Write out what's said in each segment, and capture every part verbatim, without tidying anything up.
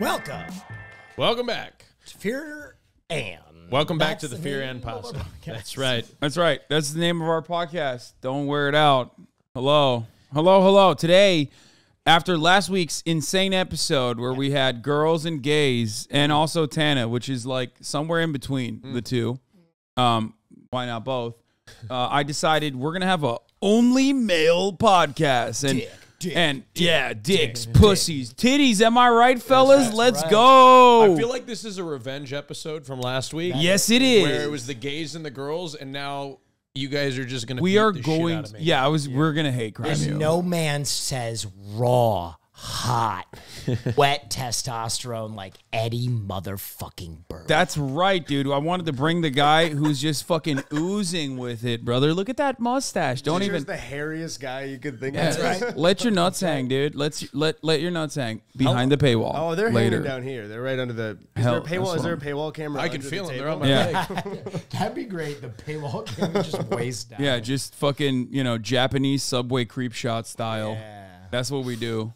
Welcome. Welcome back. Fear and. Welcome back That's to the, the Fear and Pasta. That's right. That's right. That's the name of our podcast. Don't wear it out. Hello. Hello, hello. Today, after last week's insane episode where we had girls and gays and also Tana, which is like somewhere in between mm. the two. Um, why not both? Uh, I decided we're going to have a only male podcast. And, dick, dick, and dick, yeah, dicks, dick, pussies, dick. titties. Am I right, fellas? Right, Let's right. go. I feel like this is a revenge episode from last week. That yes, is, it is. Where it was the gays and the girls, and now... You guys are just gonna. We beat are the going. Shit out of me. Yeah, I was. Yeah. We're gonna hate crime. There's no man says raw, hot, wet testosterone like Eddie motherfucking Burback. That's right, dude. I wanted to bring the guy who's just fucking oozing with it, brother. Look at that mustache. Don't even. The hairiest guy you could think. Yeah, of. That's right. Let your nuts hang, dude. Let's let let your nuts hang behind oh, the paywall. Oh, they're later. hanging down here. They're right under the. Is Hell, there a paywall? Is there a paywall camera? I can feel the them. Table? They're on my yeah. leg. That'd be great. The paywall camera just weighs down. Yeah, just fucking you know Japanese subway creep shot style. Yeah. That's what we do.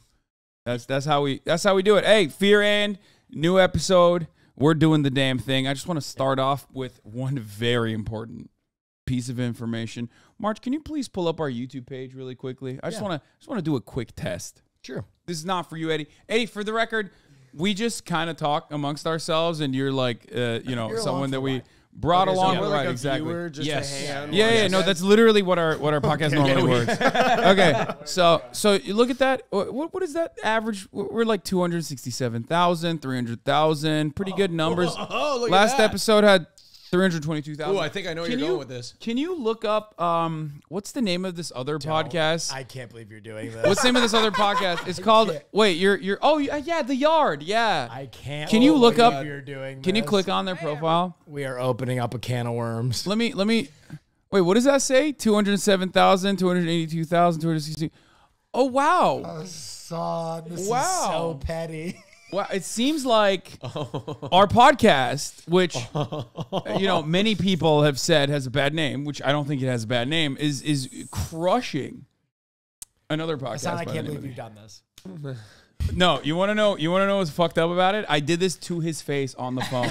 That's that's how we that's how we do it. Hey, Fear and new episode. We're doing the damn thing. I just want to start off with one very important piece of information. March, can you please pull up our YouTube page really quickly? I just yeah. want to just want to do a quick test. Sure. This is not for you, Eddie. Eddie, for the record, we just kind of talk amongst ourselves, and you're like, uh, you know, you're someone that we. Brought okay, along so with like right, exactly. Just yes. To hang yeah, yeah. Yes. No, that's literally what our what our podcast okay, normally works. Okay, so so you look at that. What what is that average? We're like two hundred sixty-seven thousand, three hundred thousand. Pretty oh, good numbers. Oh, oh, look Last at that. episode had three hundred twenty-two thousand. Oh, I think I know where you're you, going with this. Can you look up um what's the name of this other Don't. podcast? I can't believe you're doing this. What's the name of this other podcast? It's called wait. You're you're oh yeah, The Yard. Yeah, I can't. Can you oh, look up? You're doing can this. you click on their profile? We are opening up a can of worms. Let me let me wait. What does that say? Two hundred seven thousand, two hundred eighty-two thousand, two hundred sixty. Oh wow! I saw this wow. is so petty. Well, it seems like oh. our podcast, which you know many people have said has a bad name, which I don't think it has a bad name, is is crushing another podcast. Hasan, I can't believe you've done this. No, you want to know? You want to know what's fucked up about it? I did this to his face on the phone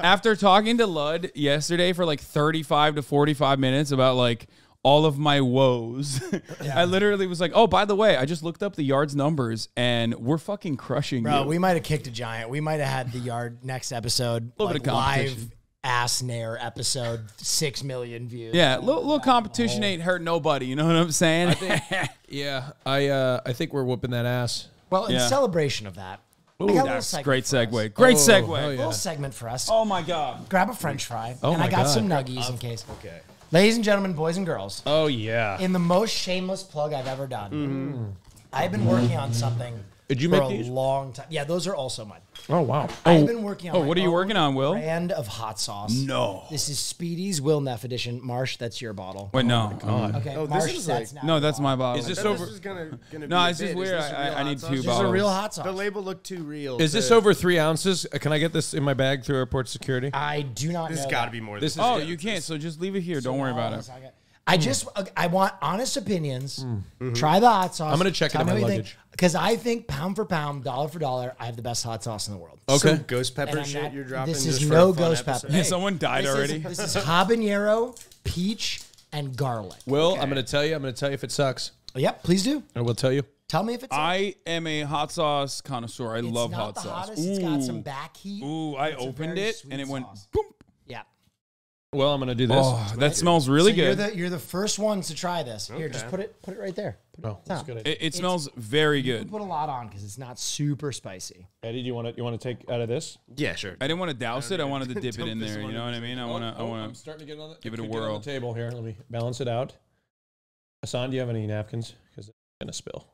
after talking to Lud yesterday for like thirty-five to forty-five minutes about like. all of my woes. Yeah. I literally was like, oh, by the way, I just looked up The Yard's numbers and we're fucking crushing Bro, you. We might have kicked a giant. We might have had The Yard next episode. A like, live ass nair episode, six million views. Yeah, little, little competition ain't hurt nobody. You know what I'm saying? I think, yeah, I uh, I think we're whooping that ass. Well, in yeah. celebration of that. Ooh, that's great segue. Great oh, segue. Yeah. A little segment for us. Oh, my God. Grab a French fry. Oh and I got God. some nuggies um, in case. Okay. Ladies and gentlemen, boys and girls. Oh, yeah. In the most shameless plug I've ever done, mm. I've been working on something Did you for make a these? long time. Yeah, those are also mine. Oh, wow. I've oh. been working on Oh, what are you working on, Will? Brand of hot sauce. No. This is Speedy's Will Neff edition. Marsh, that's your bottle. Wait, no. Oh, my God. Okay, oh, Marsh, this is that's like, No, that's my bottle. Is this over? This is gonna, gonna no, it's just weird. I, I need two bottles. This is a real hot sauce. The label looked too real. Is this over three ounces? Can I get this in my bag through airport security? I do not know. This has got to be more than this. Oh, you can't, so just leave it here. Don't worry about it. I just, I want honest opinions. Mm-hmm. Try the hot sauce. I'm going to check it in my luggage. Because I think pound for pound, dollar for dollar, I have the best hot sauce in the world. Okay. So, ghost pepper shit not, you're dropping. This is no ghost episode. pepper. Hey, Someone died this already. Is, this is habanero, peach, and garlic. Will, okay. I'm going to tell you. I'm going to tell you if it sucks. Yep, please do. I will tell you. Tell me if it's. I am a hot sauce connoisseur. I it's love not hot the sauce. Hottest. Ooh. It's got some back heat. Ooh, I it's opened it and it sauce. went boom. Yeah. Well, I'm gonna do this. Oh, that smells really so good. You're the, you're the first ones to try this. Okay. Here, just put it, put it right there. Put it oh, that's good. It, it smells it's, very good. You can put a lot on because it's not super spicy. Eddie, do you want to you want to take out of this? Yeah, sure. I didn't want to douse I it. I wanted to dip it in there. You know what I mean? I want to. I want to. I'm starting to get on the. Give it a whirl. On the table here. Let me balance it out. Hasan, do you have any napkins? Because it's gonna spill.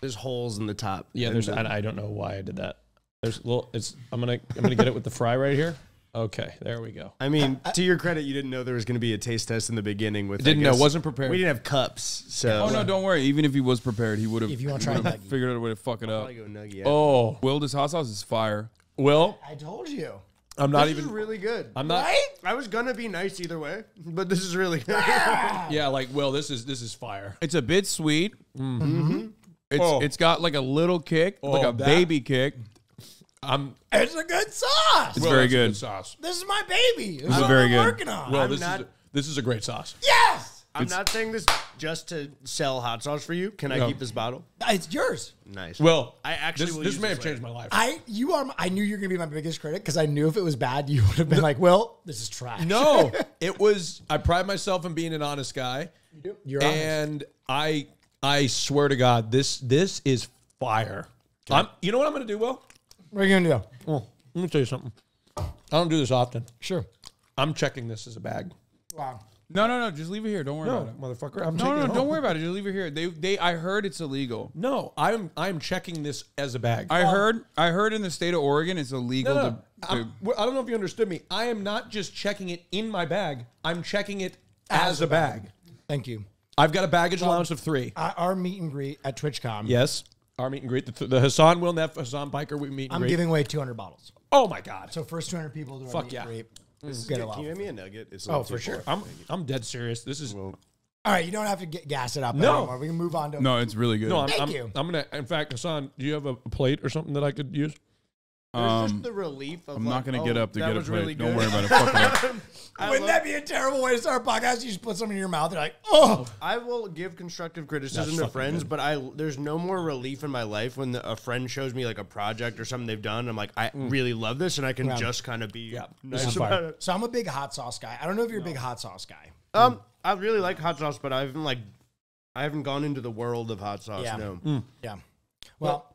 There's holes in the top. Yeah, there's. The... I, I don't know why I did that. There's a little. It's. I'm gonna. I'm gonna get it with the fry right here. Okay, there we go. I mean, uh, to your credit, you didn't know there was going to be a taste test in the beginning. With didn't know, wasn't prepared. We didn't have cups, so. Oh no, don't worry. Even if he was prepared, he would have. If you want to try, nugget. Figured out a way to fuck it I'll up. Go nugget, oh, Will, this hot sauce is fire. Will, I told you. I'm not this even is really good. I'm not. Right? I was gonna be nice either way, but this is really good. Yeah, like Will, this is this is fire. It's a bit sweet. Mm-hmm. Mm-hmm. It's oh. it's got like a little kick, oh, like a that. baby kick. I'm, it's a good sauce. It's well, very good. good sauce. This is my baby. This, this is very good. Working on. Well, this, not, is a, this is a great sauce. Yes. I'm it's, not saying this just to sell hot sauce for you. Can no. I keep this bottle? It's yours. Nice. Well, I actually this, will this use may this have later. changed my life. I you are. I knew you were going to be my biggest critic because I knew if it was bad, you would have been no. like, "Well, this is trash." No, it was. I pride myself in being an honest guy. You do. You're and honest. And I, I swear to God, this this is fire. Okay. I'm, you know what I'm going to do, Will? What are you gonna do? Well, let me tell you something. I don't do this often. Sure. I'm checking this as a bag. Wow. No, no, no. Just leave it here. Don't worry no, about it, motherfucker. I'm no, no, no. Don't worry about it. Just leave it here. They, they. I heard it's illegal. No, I'm, I'm checking this as a bag. I oh. heard, I heard in the state of Oregon, it's illegal. No, no, to, to well, I don't know if you understood me. I am not just checking it in my bag. I'm checking it as, as a bag. bag. Thank you. I've got a baggage so, allowance of three. Our meet and greet at TwitchCon. Yes. Our meet and greet, the, the Hasan, Will Neff, Hasan Piker, we meet and I'm greet. I'm giving away two hundred bottles. Oh, my God. So first two hundred people do our Fuck meet yeah. and greet. This get is, can you give me a nugget? It's oh, for sure. I'm, I'm dead serious. This is... Well, all right, you don't have to get, gas it up no. anymore. We can move on to... No, it's really good. No, I'm, Thank I'm, you. I'm going to... In fact, Hasan, do you have a plate or something that I could use? Um, just the relief of I'm like, not going to oh, get up to get a plate. Really don't worry about it. Fuck it. Wouldn't that be a terrible way to start a podcast? You just put something in your mouth. You're like, oh. I will give constructive criticism That's to friends, good. but I there's no more relief in my life when the, a friend shows me like a project or something they've done. And I'm like, I mm. really love this, and I can yeah. just kind of be yeah. nice about it. So I'm a big hot sauce guy. I don't know if you're no. a big hot sauce guy. Um, mm. I really like hot sauce, but I haven't like, I haven't gone into the world of hot sauce. Yeah. No. Mm. Yeah. Well.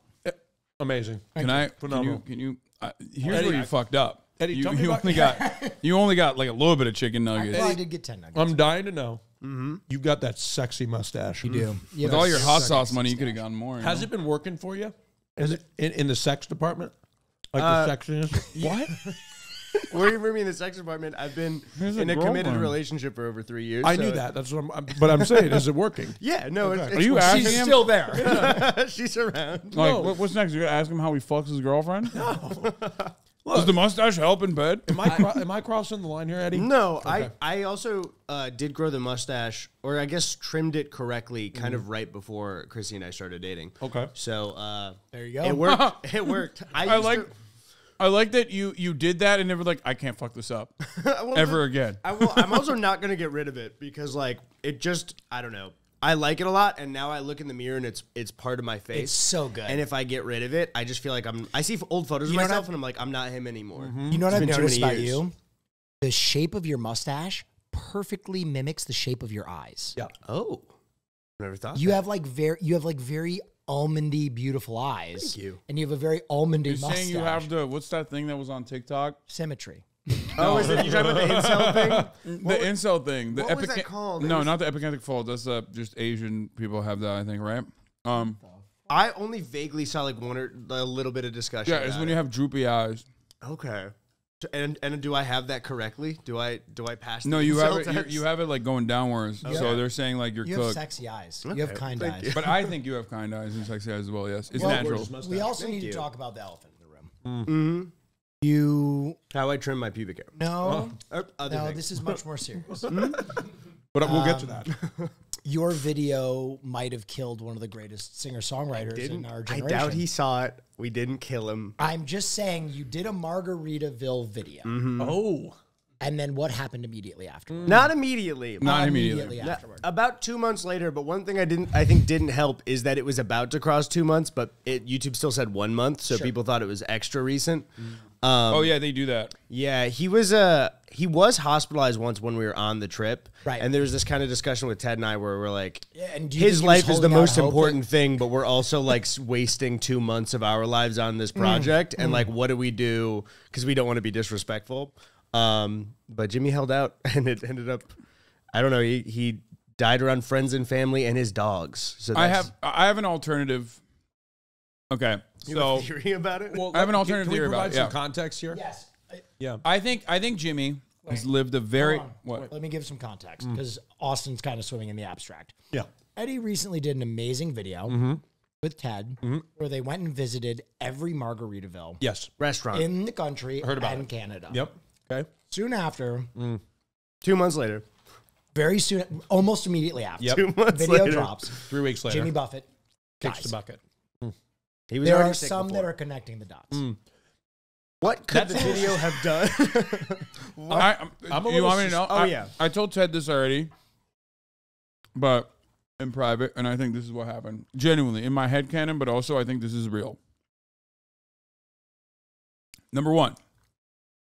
Amazing. Can I? Can you? Can you? Uh, here's Eddie, where you I, fucked up. Eddie, you, you only got you only got like a little bit of chicken nuggets. I, well, I did get ten nuggets. I'm dying to know. Mm-hmm. You've got that sexy mustache. You do. Mm-hmm. With all your hot sauce money, mustache. you could have gotten more. Has know? it been working for you? Is it in, in the sex department? Like uh, the sexiness? What? Where you me in the sex department? I've been There's in a, a committed one. relationship for over three years. I so. knew that. That's what I'm, I'm. But I'm saying, is it working? Yeah. No. Okay. It's, it's, Are you asking? She's him? still there. Yeah. She's around. Like, no. What's next? You're gonna ask him how he fucks his girlfriend? No. Look, does the mustache help in bed? Am I, I am I crossing the line here, Eddie? No. Okay. I I also uh, did grow the mustache, or I guess trimmed it correctly, kind mm. of right before Chrissy and I started dating. Okay. So uh, there you go. It worked. it worked. I, I like. To, I like that you you did that and never like I can't fuck this up ever again. I will, I'm also not gonna get rid of it because like it just I don't know I like it a lot and now I look in the mirror and it's it's part of my face. It's so good. And if I get rid of it, I just feel like I'm I see old photos you of myself and I'm like I'm not him anymore. Mm-hmm. You know what I've noticed about you? The shape of your mustache perfectly mimics the shape of your eyes. Yeah. Oh, never thought you that. have like very you have like very. almondy, beautiful eyes. Thank you. And you have a very almondy You're mustache. Saying you have the, what's that thing that was on TikTok? Symmetry. Oh, is it? You're talking about the incel thing? The was, incel thing. The what was that called? No, was not the epicanthic fold. That's uh, just Asian people have that, I think, right? Um, I only vaguely saw like one or a little bit of discussion. Yeah, it's when it. you have droopy eyes. Okay. And and do I have that correctly? Do I do I pass? No, you have it. You, you have it like going downwards. Okay. So they're saying like you're you cooked. Have sexy eyes. Okay. You have kind Thank eyes. You. But I think you have kind eyes and sexy eyes as well. Yes, it's well, natural. We also Thank need you. to talk about the elephant in the room. Mm. Mm-hmm. You how I trim my pubic hair? No, oh. Other no. Things. This is much more serious. But we'll um, get to that. Your video might have killed one of the greatest singer-songwriters in our generation. I doubt he saw it. We didn't kill him. I'm just saying you did a Margaritaville video. Mm-hmm. Oh. And then what happened immediately afterwards? Not immediately. Not immediately. immediately afterward. Not, about two months later, but one thing I didn't, I think didn't help is that it was about to cross two months, but it, YouTube still said one month, so sure. people thought it was extra recent. Mm. Um, oh yeah, they do that. Yeah, he was a uh, he was hospitalized once when we were on the trip, right? And there was this kind of discussion with Ted and I where we're like, yeah, and his life is the most important thing, but we're also like wasting two months of our lives on this project, mm. and mm. like, what do we do? Because we don't want to be disrespectful. Um, but Jimmy held out, and it ended up, I don't know, he he died around friends and family and his dogs. So I have I have an alternative. Okay, you so have a theory about it. Well, I have an alternative theory about it. Can we provide some context here? Yes. Yeah, I think I think Jimmy Wait, has lived a very. What? Wait, let me give some context because mm. Austin's kind of swimming in the abstract. Yeah, Eddie recently did an amazing video mm-hmm. with Ted mm-hmm. where they went and visited every Margaritaville yes restaurant in the country I heard about and it. Canada. Yep. Okay. Soon after, mm. two months later, very soon, almost immediately after, yep. two months video later. drops. Three weeks later, Jimmy Buffett kicks dies. the bucket. He was there are some before. that are connecting the dots. Mm. What could That's the video have done? I, I'm, I'm a you want me to know? Oh, I, yeah. I told Ted this already, but in private, and I think this is what happened. Genuinely, in my head canon, but also I think this is real. Number one,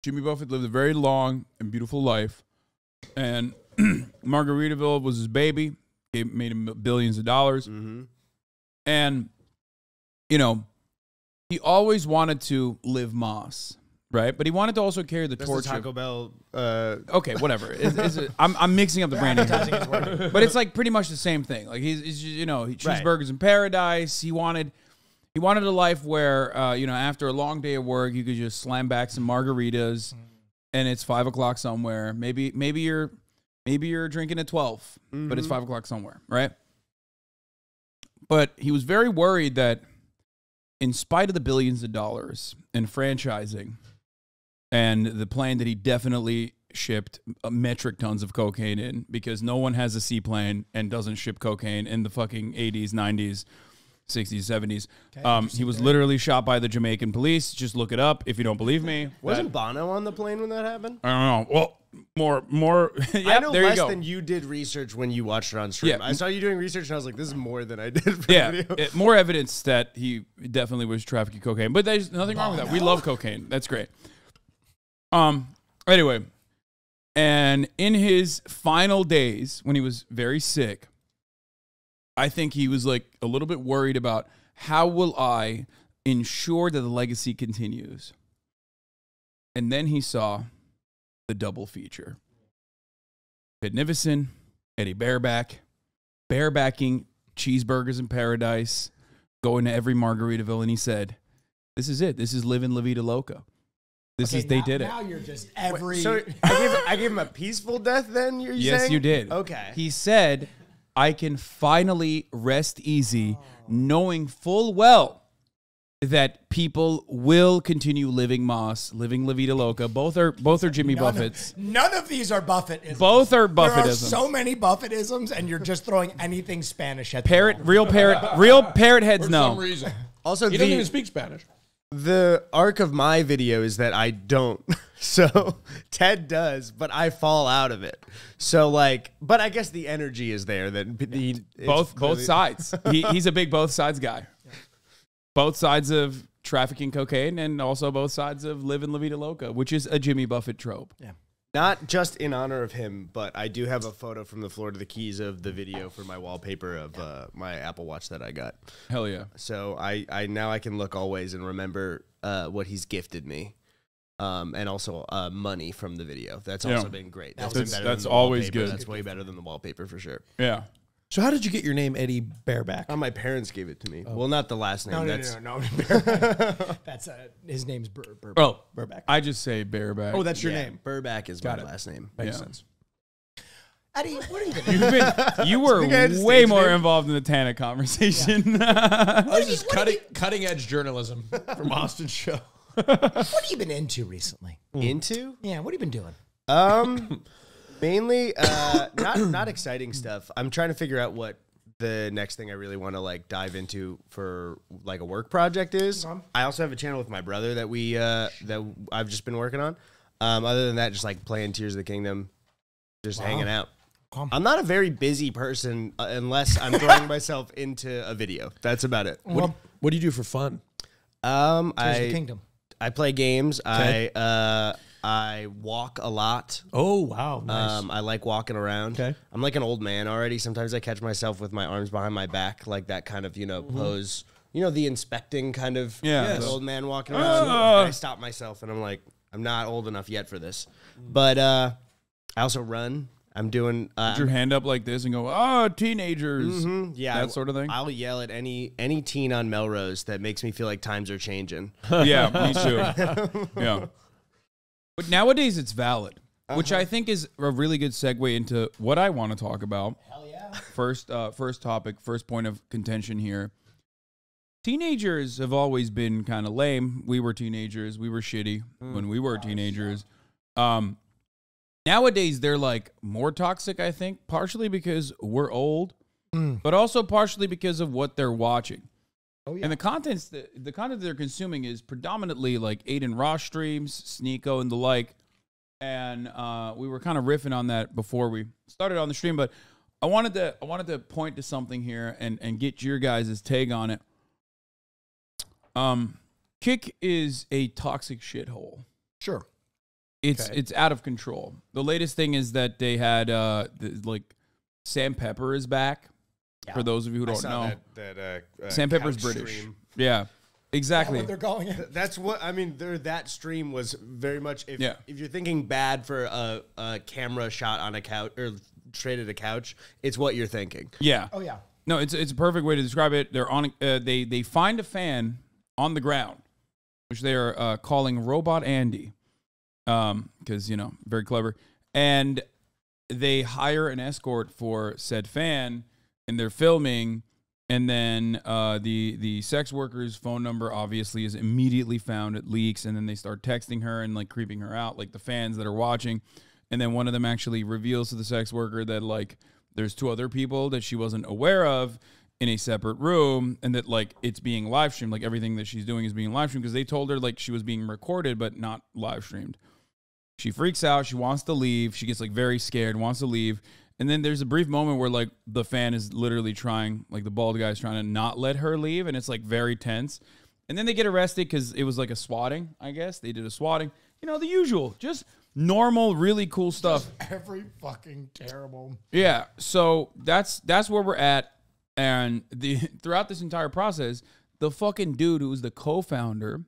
Jimmy Buffett lived a very long and beautiful life, and Margaritaville was his baby. It made him billions of dollars. Mm-hmm. And, you know, he always wanted to live Moss, right? But he wanted to also carry the There's torch. Taco of, Bell. Uh, okay, whatever. It's, it's a, I'm, I'm mixing up the branding. But it's like pretty much the same thing. Like he's, he's you know, he, cheeseburgers right. in paradise. He wanted, he wanted a life where, uh, you know, after a long day of work, you could just slam back some margaritas, mm. and it's five o'clock somewhere. Maybe, maybe you're, maybe you're drinking at twelve, mm-hmm. but it's five o'clock somewhere, right? But he was very worried that, in spite of the billions of dollars in franchising and the plan that he definitely shipped metric tons of cocaine in, because no one has a seaplane and doesn't ship cocaine in the fucking eighties, nineties, sixties, seventies. Okay, um, he was literally shot by the Jamaican police. Just look it up if you don't believe me. Wasn't Bono on the plane when that happened? I don't know. Well, more, more. Yep, I know there less you go. than you did research when you watched it on stream. Yeah. I saw you doing research and I was like, this is more than I did for yeah, the video. It, more evidence that he definitely was trafficking cocaine. But there's nothing wrong with that. We love cocaine. That's great. Um. Anyway, and in his final days when he was very sick, I think he was like a little bit worried about how will I ensure that the legacy continues. And then he saw the double feature. Ted Nivison, Eddie Burback, barebacking cheeseburgers in paradise, going to every Margaritaville, and he said, this is it. This is living La Vida Loca. This okay, is, they now, did it. Now you're just every... Wait, so I, gave, I gave him a peaceful death then, you're yes, saying? Yes, you did. Okay. He said, I can finally rest easy, oh. knowing full well that people will continue living Moss, living La Vida Loca. Both are both are Jimmy none Buffett's. Of, none of these are Buffettisms. Both are Buffettisms. There are so many Buffettisms, and you're just throwing anything Spanish at parrot, them. Real parrot, real parrot heads. For no. Some reason. Also, he doesn't even speak Spanish. The arc of my video is that I don't. So Ted does, but I fall out of it. So like, but I guess the energy is there that the both both sides. he, he's a big both sides guy. Both sides of trafficking cocaine and also both sides of living La Vida Loca, which is a Jimmy Buffett trope. Yeah. Not just in honor of him, but I do have a photo from the floor to the keys of the video for my wallpaper of uh, my Apple Watch that I got. Hell yeah. So I, I now I can look always and remember uh, what he's gifted me. Um, and also uh, money from the video. That's yeah. also been great. That's, that's, been better that's than the always wallpaper. Good. That's way better than the wallpaper for sure. Yeah. So how did you get your name Eddie Burback? Oh, my parents gave it to me. Oh. Well, not the last name. No, no, that's no, no, no. Burback. That's uh, his name's Bur Bur oh, Burback. I just say Burback. Oh, that's your yeah. name. Burback is Got my it. last name. Makes yeah. sense. Eddie, what are you doing? You were way more name. involved in the Tana conversation. Yeah. I was just you, cutting cutting edge journalism from Austin Show. What have you been into recently? Mm. Into? Yeah. What have you been doing? Um. Mainly, uh, not not exciting stuff. I'm trying to figure out what the next thing I really want to like dive into for like a work project is. I also have a channel with my brother that we uh, that I've just been working on. Um, other than that, just like playing Tears of the Kingdom, just wow. hanging out. Come. I'm not a very busy person uh, unless I'm throwing myself into a video. That's about it. What, well, do, what do you do for fun? Um, Tears I, of the Kingdom. I play games. Okay. I. Uh, I walk a lot. Oh, wow. Nice. Um, I like walking around. Okay. I'm like an old man already. Sometimes I catch myself with my arms behind my back, like that kind of, you know, mm-hmm. pose. You know, the inspecting kind of yeah. yes. old man walking around. Uh. I stop myself and I'm like, I'm not old enough yet for this. But uh, I also run. I'm doing... Uh, Put your hand up like this and go, oh, teenagers. Mm-hmm. Yeah. That sort of thing. I'll yell at any any teen on Melrose that makes me feel like times are changing. Yeah, me too. Yeah. But nowadays it's valid, uh-huh. which I think is a really good segue into what I want to talk about. Hell yeah. First, uh, first topic, first point of contention here. Teenagers have always been kind of lame. We were teenagers. We were shitty mm. when we were oh, teenagers. Shit. Um, nowadays they're like more toxic, I think, partially because we're old, mm. but also partially because of what they're watching. Oh, yeah. And the contents that the content that they're consuming is predominantly like Adin Ross streams, Sneeko, and the like. And uh, we were kind of riffing on that before we started on the stream, but I wanted to I wanted to point to something here and and get your guys' take on it. Um, Kick is a toxic shithole. Sure, it's okay. It's out of control. The latest thing is that they had uh, the, like Sam Pepper is back. Yeah. For those of you who don't know, that, that, uh, uh, Sam Pepper's British. Stream. Yeah. Exactly. That's what they're calling it. That's what I mean. There, that stream was very much. If, yeah. if you're thinking bad for a, a camera shot on a couch or straight at a couch, it's what you're thinking. Yeah. Oh yeah. No, it's it's a perfect way to describe it. They're on. Uh, they they find a fan on the ground, which they are uh, calling Robot Andy, um, because you know very clever, and they hire an escort for said fan, and they're filming. And then uh, the the sex worker's phone number obviously is immediately found. It leaks, and then they start texting her and like creeping her out, like the fans that are watching. And then one of them actually reveals to the sex worker that like there's two other people that she wasn't aware of in a separate room, and that like it's being live streamed. Like everything that she's doing is being live streamed because they told her like she was being recorded but not live streamed. She freaks out. She wants to leave. She gets like very scared, wants to leave. And then there's a brief moment where, like, the fan is literally trying, like, the bald guy's trying to not let her leave, and it's, like, very tense. And then they get arrested because it was, like, a swatting, I guess. They did a swatting. You know, the usual. Just normal, really cool stuff. Just every fucking terrible. Yeah. So that's that's where we're at. And the throughout this entire process, the fucking dude who was the co-founder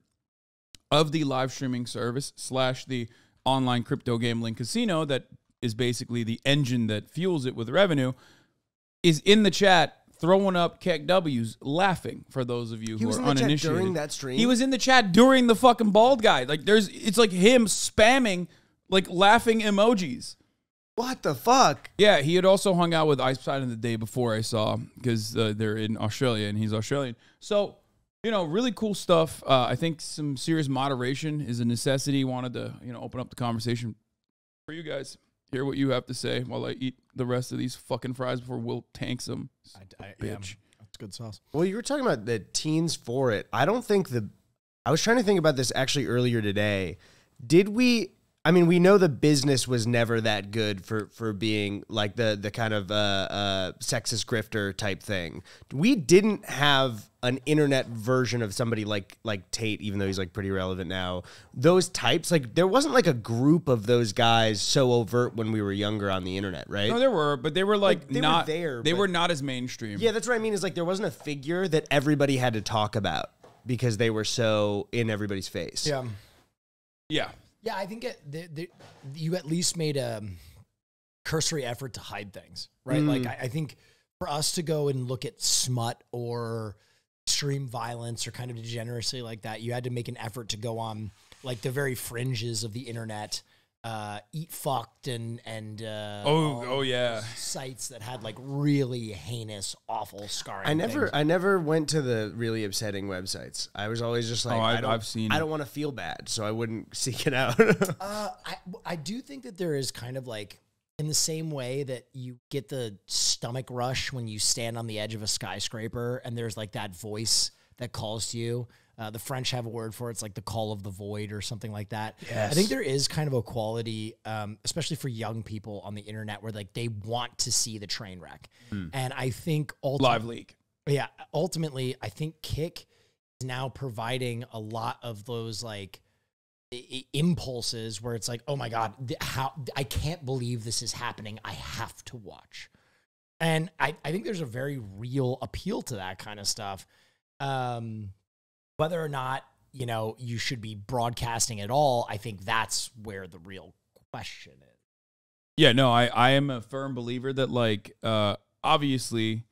of the live streaming service slash the online crypto gambling casino that is basically the engine that fuels it with revenue, is in the chat throwing up Keck W's, laughing for those of you who are uninitiated. During that stream? He was in the chat during the fucking bald guy. Like there's, it's like him spamming like laughing emojis. What the fuck? Yeah, he had also hung out with Ice Poseidon the day before, I saw, because uh, they're in Australia and he's Australian. So, you know, really cool stuff. Uh, I think some serious moderation is a necessity. Wanted to, you know, open up the conversation for you guys. Hear what you have to say while I eat the rest of these fucking fries before Will tanks them. I, I bitch. Am. That's good sauce. Well, you were talking about the teens for it. I don't think the... I was trying to think about this actually earlier today. Did we... I mean, we know the business was never that good for, for being like the, the kind of uh, uh, sexist grifter type thing. We didn't have an internet version of somebody like like Tate, even though he's like pretty relevant now. Those types, like there wasn't like a group of those guys so overt when we were younger on the internet, right? No, there were, but they were like, like they not were there. They but, were not as mainstream. Yeah, that's what I mean. Is like there wasn't a figure that everybody had to talk about because they were so in everybody's face. Yeah, yeah. Yeah, I think it, the, the, you at least made a cursory effort to hide things, right? Mm. Like, I, I think for us to go and look at smut or extreme violence or kind of degeneracy like that, you had to make an effort to go on, like, the very fringes of the internet, uh, eat fucked and, and uh, oh, oh, yeah. sites that had, like, really heinous, awful scarring. I never, things. I never went to the really upsetting websites. I was always just like, oh, I've, I don't, I've seen I don't want to feel bad, so I wouldn't seek it out. uh, I, I do think that there is kind of like, in the same way that you get the stomach rush when you stand on the edge of a skyscraper and there's like that voice that calls to you. Uh, the French have a word for it. It's like the call of the void or something like that. Yes. I think there is kind of a quality, um, especially for young people on the internet, where like they want to see the train wreck. Mm. And I think ultimately, live leak. Yeah. Ultimately, I think Kick is now providing a lot of those like impulses where it's like, oh my God, how I can't believe this is happening. I have to watch. And I, I think there's a very real appeal to that kind of stuff. Um, Whether or not, you know, you should be broadcasting at all, I think that's where the real question is. Yeah, no, I, I am a firm believer that, like, uh, obviously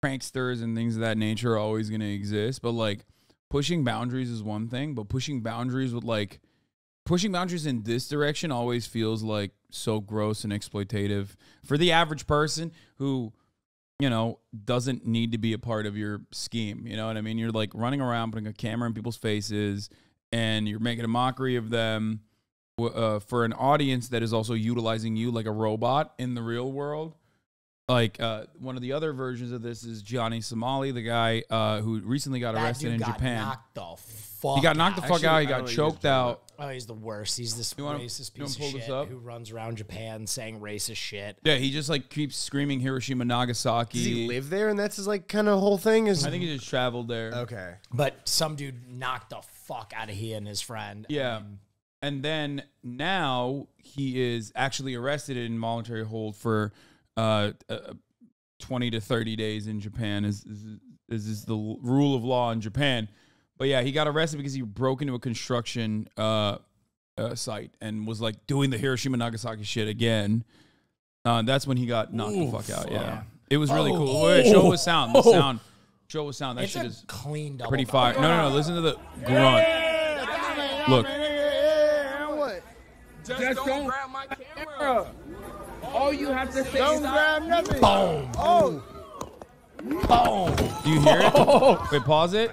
pranksters and things of that nature are always going to exist. But, like, pushing boundaries is one thing. But pushing boundaries with, like, pushing boundaries in this direction always feels, like, so gross and exploitative for the average person who... you know, doesn't need to be a part of your scheme. You know what I mean? You're like running around, putting a camera in people's faces and you're making a mockery of them uh, for an audience that is also utilizing you like a robot in the real world. Like uh, one of the other versions of this is Johnny Somali, the guy uh, who recently got that arrested in got Japan. Knocked the fuck he got knocked out. the fuck Actually, out. He got choked out. Oh, he's the worst. He's this you racist wanna, piece of shit who runs around Japan saying racist shit. Yeah, he just like keeps screaming Hiroshima, Nagasaki. Does he live there, and that's his like kind of whole thing? Is I think he just traveled there. Okay, but some dude knocked the fuck out of he and his friend. Yeah. Um, and then now he is actually arrested in involuntary hold for uh, uh, twenty to thirty days in Japan. Is, is, is, is the rule of law in Japan. But yeah, he got arrested because he broke into a construction uh, uh, site and was like doing the Hiroshima Nagasaki shit again. Uh, that's when he got knocked Ooh, the fuck out. Fuck. Yeah. It was really oh, cool. Oh, wait, show with sound. The sound. Show with sound. That it's shit is cleaned up. Pretty fire. No, no, no. Listen to the grunt. Look. Just, Just don't, don't grab my camera. All you have to say don't is grab I... nothing. Boom. Oh. Boom. Do you hear it? Wait, pause it.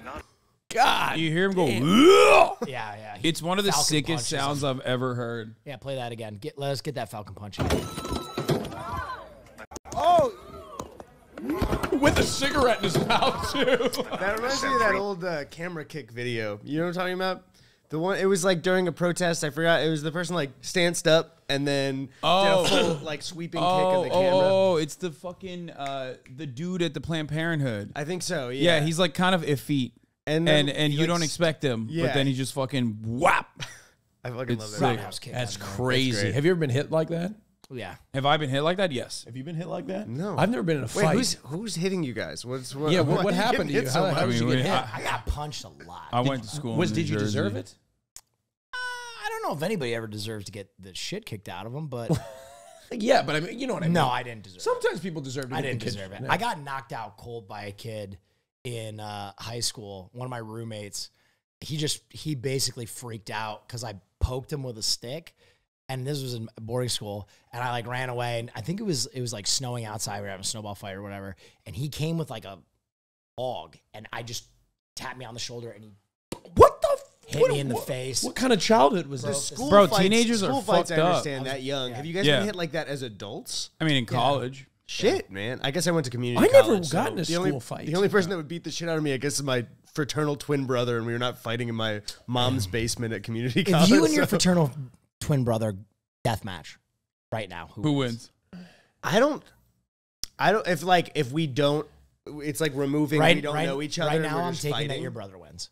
God. Do you hear him go? Yeah, yeah. He, it's one of the falcon sickest sounds I've ever heard. Yeah, play that again. Get, let us get that falcon punch. Again. Oh. With a cigarette in his mouth too. That reminds me of that old uh, camera kick video. You know what I'm talking about? The one, it was like during a protest, I forgot, it was the person like stanced up and then oh. did a full like sweeping oh, kick of the camera. Oh, it's the fucking, uh, the dude at the Planned Parenthood. I think so, yeah. Yeah, he's like kind of effete and and, and you like, don't expect him, yeah. but then he just fucking whap. I fucking it's love that. Roundhouse kick. That's crazy. That's Have you ever been hit like that? Yeah. Have I been hit like that? Yes. Have you been hit like that? No. I've never been in a Wait, fight. Who's, who's hitting you guys? What's, what, yeah, what, what happened to you? So how, how did you get hit? I got punched a lot. I did, went to school was, in New Did you Jersey. deserve it? Uh, I don't know if anybody ever deserves to get the shit kicked out of them, but... yeah, but I mean, you know what I mean. No, I didn't deserve Sometimes it. Sometimes people deserve to I didn't deserve it. No. I got knocked out cold by a kid in uh, high school. One of my roommates, he just, he basically freaked out because I poked him with a stick. And this was in boarding school, and I like ran away, and I think it was it was like snowing outside. We were having a snowball fight or whatever, and he came with like a log, and I just tapped me on the shoulder, and he what the hit what, me in the what, face. What kind of childhood was this? School Bro, fights, teenagers school are fights, fucked I understand up. That young. Yeah. Have you guys yeah. been hit like that as adults? I mean, in college. Yeah. Shit, yeah. man. I guess I went to community I college. I never got so in a school only, fight. The only person that would beat the shit out of me, I guess, is my fraternal twin brother, and we were not fighting in my mom's basement at community college. If you and so. your fraternal twin brother death match right now. Who, Who wins? wins? I don't. I don't. If like if we don't, it's like removing. Right, we don't right, know each other. Right now, I'm taking fighting. that your brother wins.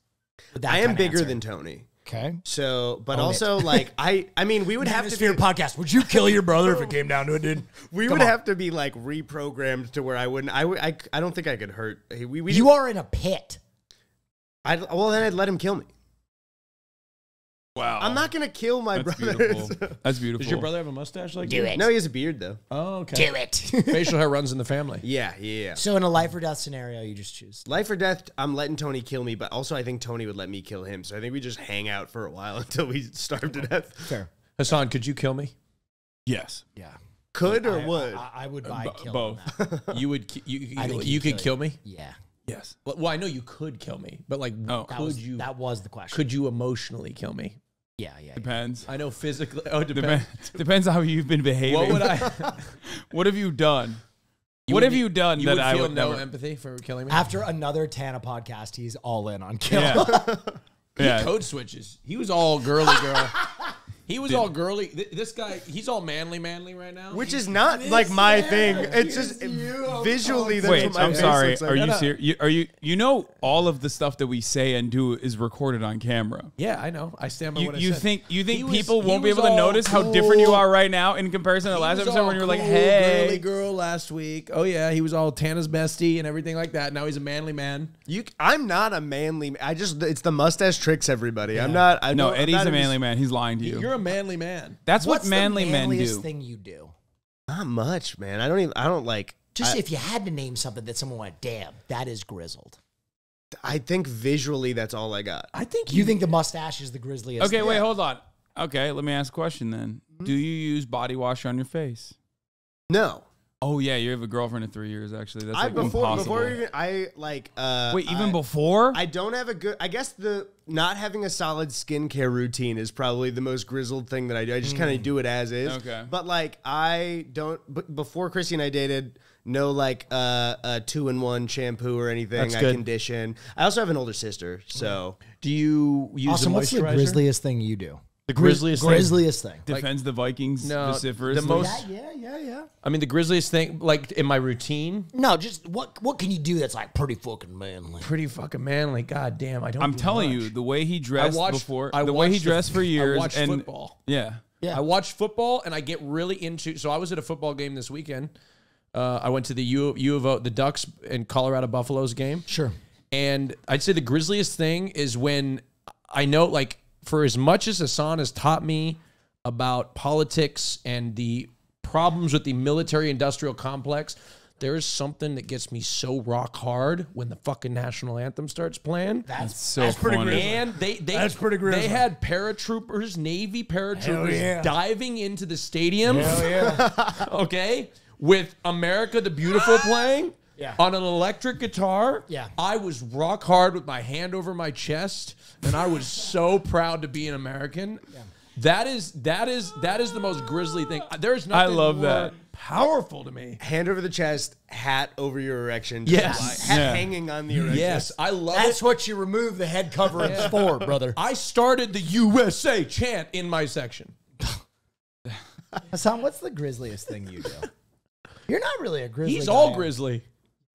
I am bigger answer. than Tony. Okay. So, but Own also it. like I. I mean, we would have to be a podcast. Would you kill your brother if it came down to it, dude? We Come would on. have to be like reprogrammed to where I wouldn't. I I, I don't think I could hurt. We, we you are in a pit. I well then I'd let him kill me. Wow. I'm not going to kill my That's brother. Beautiful. That's beautiful. Does your brother have a mustache like Do that? It. No, he has a beard, though. Oh, okay. Do it. Facial hair runs in the family. Yeah, yeah. So in a life or death scenario, you just choose. Life or death, I'm letting Tony kill me, but also I think Tony would let me kill him. So I think we just hang out for a while until we starve to death. Fair. Hasan, could you kill me? Yes. Yeah. Could I, or would? I, I would buy kill Both. You would. You, you, you, you could kill, kill me? Yeah. Yes. Well, I know you could kill me, but like, oh. could that was, you? That was the question. Could you emotionally kill me? Yeah, yeah. Depends. Yeah. I know physically. Oh, depends. Depends, depends how you've been behaving. What would I? What have you done? You what would, have you done you that would I feel would no never... empathy for killing me? After another Tana podcast, he's all in on kill. Yeah. he yeah. code switches. He was all girly girl. He was Dude. all girly. This guy, he's all manly, manly right now. Which is not this, like my yeah. thing. It's Here's just you. visually. That's Wait, what my I'm face sorry. Looks like. Are you serious? You, are you? You know, all of the stuff that we say and do is recorded on camera. Yeah, I know. I stand by you, what I you said. Think you think was, people won't be able to notice cool. how different you are right now in comparison to the last episode when you were cool, like, "Hey, girly girl," last week. Oh yeah, he was all Tana's bestie and everything like that. Now he's a manly man. You, I'm not a manly. I just it's the mustache tricks everybody. Yeah. I'm not. I no, Eddie's a manly man. He's lying to you. You're a manly man. That's What's what manly the men do. Manliest thing you do? Not much, man. I don't even. I don't like. Just I, if you had to name something that someone went, damn, that is grizzled. I think visually, that's all I got. I think you, you think the mustache is the grizzliest. Okay, thing. wait, hold on. Okay, let me ask a question then. Mm-hmm. Do you use body wash on your face? No. Oh yeah, you have a girlfriend in three years. Actually, that's I, like before, impossible. Before even I like. Uh, Wait, even I, before? I don't have a good. I guess the not having a solid skincare routine is probably the most grizzled thing that I do. I just mm. kind of do it as is. Okay. But like, I don't. Before Chrissy and I dated, No, like uh, uh, two-in-one shampoo or anything. That's I good. Condition. I also have an older sister, so do you use awesome. A moisturizer? What's the grisliest thing you do? The grisliest, grisliest thing. thing defends like, the Vikings. No, vociferously. The most. Yeah, yeah, yeah, yeah. I mean, the grisliest thing, like in my routine. No, just what what can you do that's like pretty fucking manly? Pretty fucking manly. God damn, I don't. I'm do telling much. You, the way he dressed I watched, before, I the way he dressed the, for years, I watched and football. Yeah, yeah. I watch football, and I get really into. So I was at a football game this weekend. Uh, I went to the U, U of O, the Ducks and Colorado Buffaloes game. Sure. And I'd say the grisliest thing is when I know, like. For as much as Hasan has taught me about politics and the problems with the military-industrial complex, there is something that gets me so rock hard when the fucking national anthem starts playing. That's, that's so that's funny. Pretty grisly. And they, they, that's pretty grisly. They had paratroopers, Navy paratroopers, yeah. diving into the stadium, hell yeah. okay, with America the Beautiful playing yeah. on an electric guitar. Yeah. I was rock hard with my hand over my chest. And I was so proud to be an American. Yeah. That is that is that is the most grisly thing. There is nothing I love more that. Powerful to me. Hand over the chest, hat over your erection. Yes, hat yeah. hanging on the erection. Yes, I love. That's it. What you remove the head coverings yeah. for, brother. I started the U S A chant in my section. Hasan, what's the grisliest thing you do? You're not really a grizzly. He's guy. all grizzly.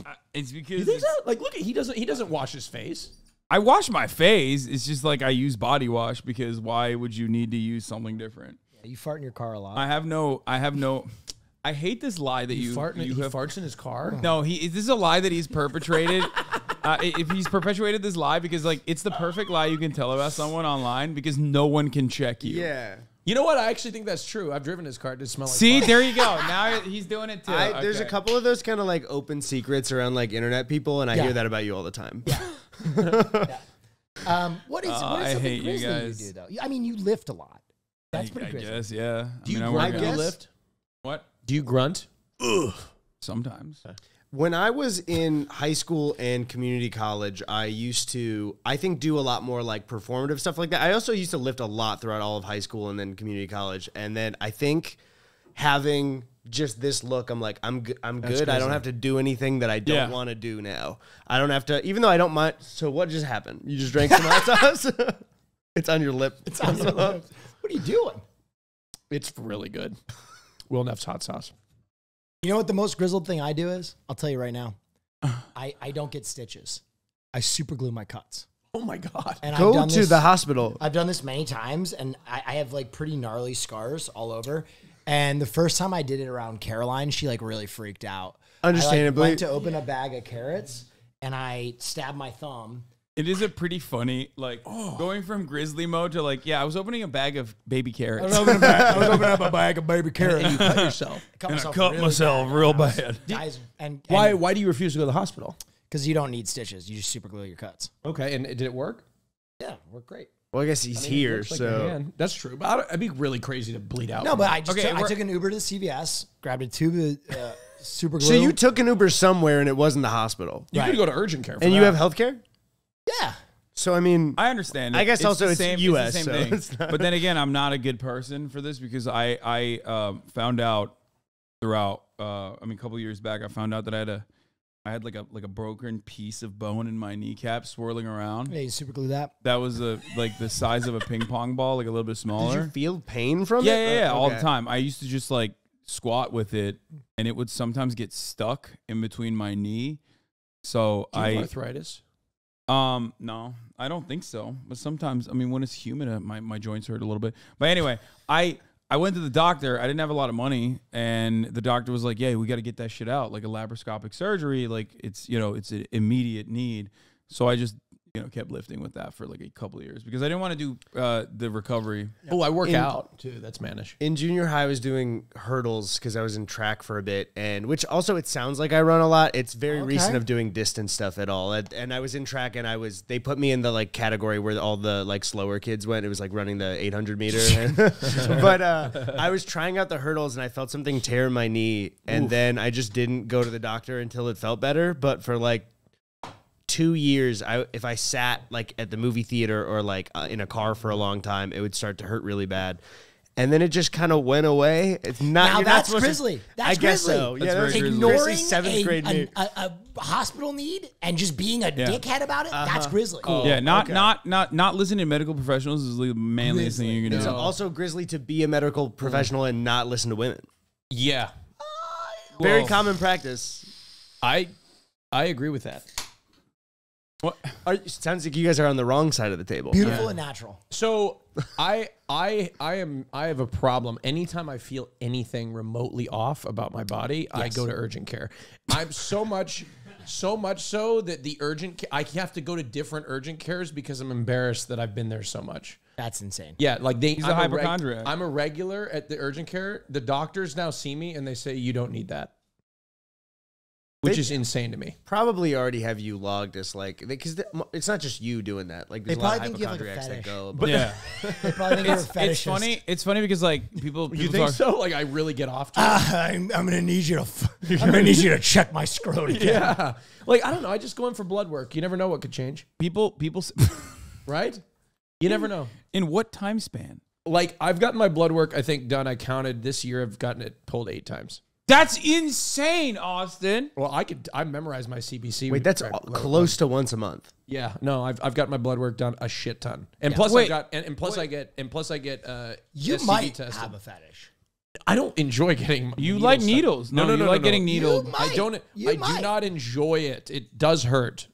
Uh, it's because you think it's, so? Like look at he doesn't he doesn't wash his face. I wash my face. It's just like I use body wash because why would you need to use something different? Yeah, you fart in your car a lot. I have no. I have no. I hate this lie that you, you fart. In, you he have, farts in his car. No, he. This is a lie that he's perpetrated. uh, if he's perpetuated this lie, because like it's the perfect lie you can tell about someone online because no one can check you. Yeah. You know what? I actually think that's true. I've driven his car. It did smell like See, fart. There you go. Now he's doing it too. I, okay. There's a couple of those kind of like open secrets around like internet people, and I yeah. hear that about you all the time. Yeah. yeah. Um, what is, uh, what is something I hate you, guys. You do, though? I mean, you lift a lot. That's I, pretty crazy. I guess, yeah. Do I mean, you I grunt? I lift? What? Do you grunt? Ugh. Sometimes. Okay. When I was in high school and community college, I used to, I think, do a lot more like performative stuff like that. I also used to lift a lot throughout all of high school and then community college. And then I think having just this look, I'm like, I'm, g I'm That's good. Crazy. I don't have to do anything that I don't yeah. want to do now. I don't have to, even though I don't mind. So what just happened? You just drank some hot sauce? It's on your lip. It's on your lip. What are you doing? It's really good. Will Neff's hot sauce. You know what the most grizzled thing I do is? I'll tell you right now. I, I don't get stitches. I super glue my cuts. Oh my God. And Go I've done to this, the hospital. I've done this many times, and I, I have like pretty gnarly scars all over. And the first time I did it around Caroline, she like really freaked out. Understandably. I like went to open yeah. a bag of carrots, and I stabbed my thumb. It is a pretty funny, like, oh. going from grizzly mode to, like, yeah, I was opening a bag of baby carrots. I was opening, back, I was opening up a bag of baby carrots. And, and you cut yourself. I cut and myself I cut really myself bad. real bad. Guys, and, and why, why do you refuse to go to the hospital? Because you don't need stitches. You just super glue your cuts. Okay, and did it work? Yeah, it worked great. Well, I guess he's I mean, here, like so. That's true, but I I'd be really crazy to bleed out. No, but I just okay, took, I took an Uber to C V S, grabbed a tube of uh, super glue. So you took an Uber somewhere, and it wasn't the hospital. You right. could go to urgent care for and that. You have health care? Yeah. So, I mean, I understand. It. I guess it's also the same, it's U S It's the same so thing. It's but then again, I'm not a good person for this because I, I um, found out throughout, uh, I mean, a couple years back, I found out that I had a, I had like a, like a broken piece of bone in my kneecap swirling around. Yeah, you super glue that. That was a, like the size of a ping pong ball, like a little bit smaller. Did you feel pain from yeah, it? Yeah, yeah, yeah, okay. all the time. I used to just like squat with it and it would sometimes get stuck in between my knee. So Do you I. have arthritis? Um, no, I don't think so. But sometimes, I mean, when it's humid, uh, my, my joints hurt a little bit. But anyway, I, I went to the doctor. I didn't have a lot of money. And the doctor was like, yeah, we got to get that shit out. Like a laparoscopic surgery. Like it's, you know, it's an immediate need. So I just, you know, kept lifting with that for like a couple of years because I didn't want to do uh, the recovery. Oh, I work in, out too. That's mannish. In junior high, I was doing hurdles because I was in track for a bit, and which also it sounds like I run a lot. It's very okay. recent of doing distance stuff at all. And, and I was in track, and I was they put me in the like category where all the like slower kids went. It was like running the eight hundred meter. But uh, I was trying out the hurdles, and I felt something tear my knee, and Oof. Then I just didn't go to the doctor until it felt better. But for like. Two years, I if I sat like at the movie theater or like uh, in a car for a long time, it would start to hurt really bad. And then it just kind of went away. It's not. Now that's not grizzly. To, that's I guess grizzly. So. Yeah, that's ignoring seventh grade a, a, a hospital need and just being a yeah. dickhead about it. Uh-huh. That's grizzly. Cool. Yeah, not okay. not not not listening to medical professionals is the manliest grizzly. thing you can do. It's also grizzly to be a medical professional mm. and not listen to women. Yeah, uh, very well, common practice. I I agree with that. What? Are, sounds like you guys are on the wrong side of the table. Beautiful yeah. and natural. So I I I am I have a problem. Anytime I feel anything remotely off about my body, yes. I go to urgent care. I'm so much so much so that the urgent I have to go to different urgent cares because I'm embarrassed that I've been there so much. That's insane. Yeah, like they. He's I'm a hypochondriac. A I'm a regular at the urgent care. The doctors now see me and they say you don't need that. Which they is insane to me. Probably already have you logged as like because it's not just you doing that. Like there's they a lot of hypochondriacs like that go. But yeah, they probably think it's, you're a it's funny. It's funny because like people. people you think are, so? Like I really get off. To uh, I'm, I'm gonna need you to. I'm gonna need you to check my scrotum. Yeah. Like I don't know. I just go in for blood work. You never know what could change. People. People. Right. You in, never know. In what time span? Like I've gotten my blood work. I think done. I counted this year. I've gotten it pulled eight times. That's insane, Austin. Well, I could I memorized my C B C. Wait, that's close to once a month. Yeah, no, I've I've got my blood work done a shit ton, and yeah. plus wait, I got and, and plus wait. I get and plus I get uh, you might tested. have a fetish. I don't enjoy getting you needles like needles. No, no, no, no, you no like no, getting no. needles. I don't. You I might. do not enjoy it. It does hurt.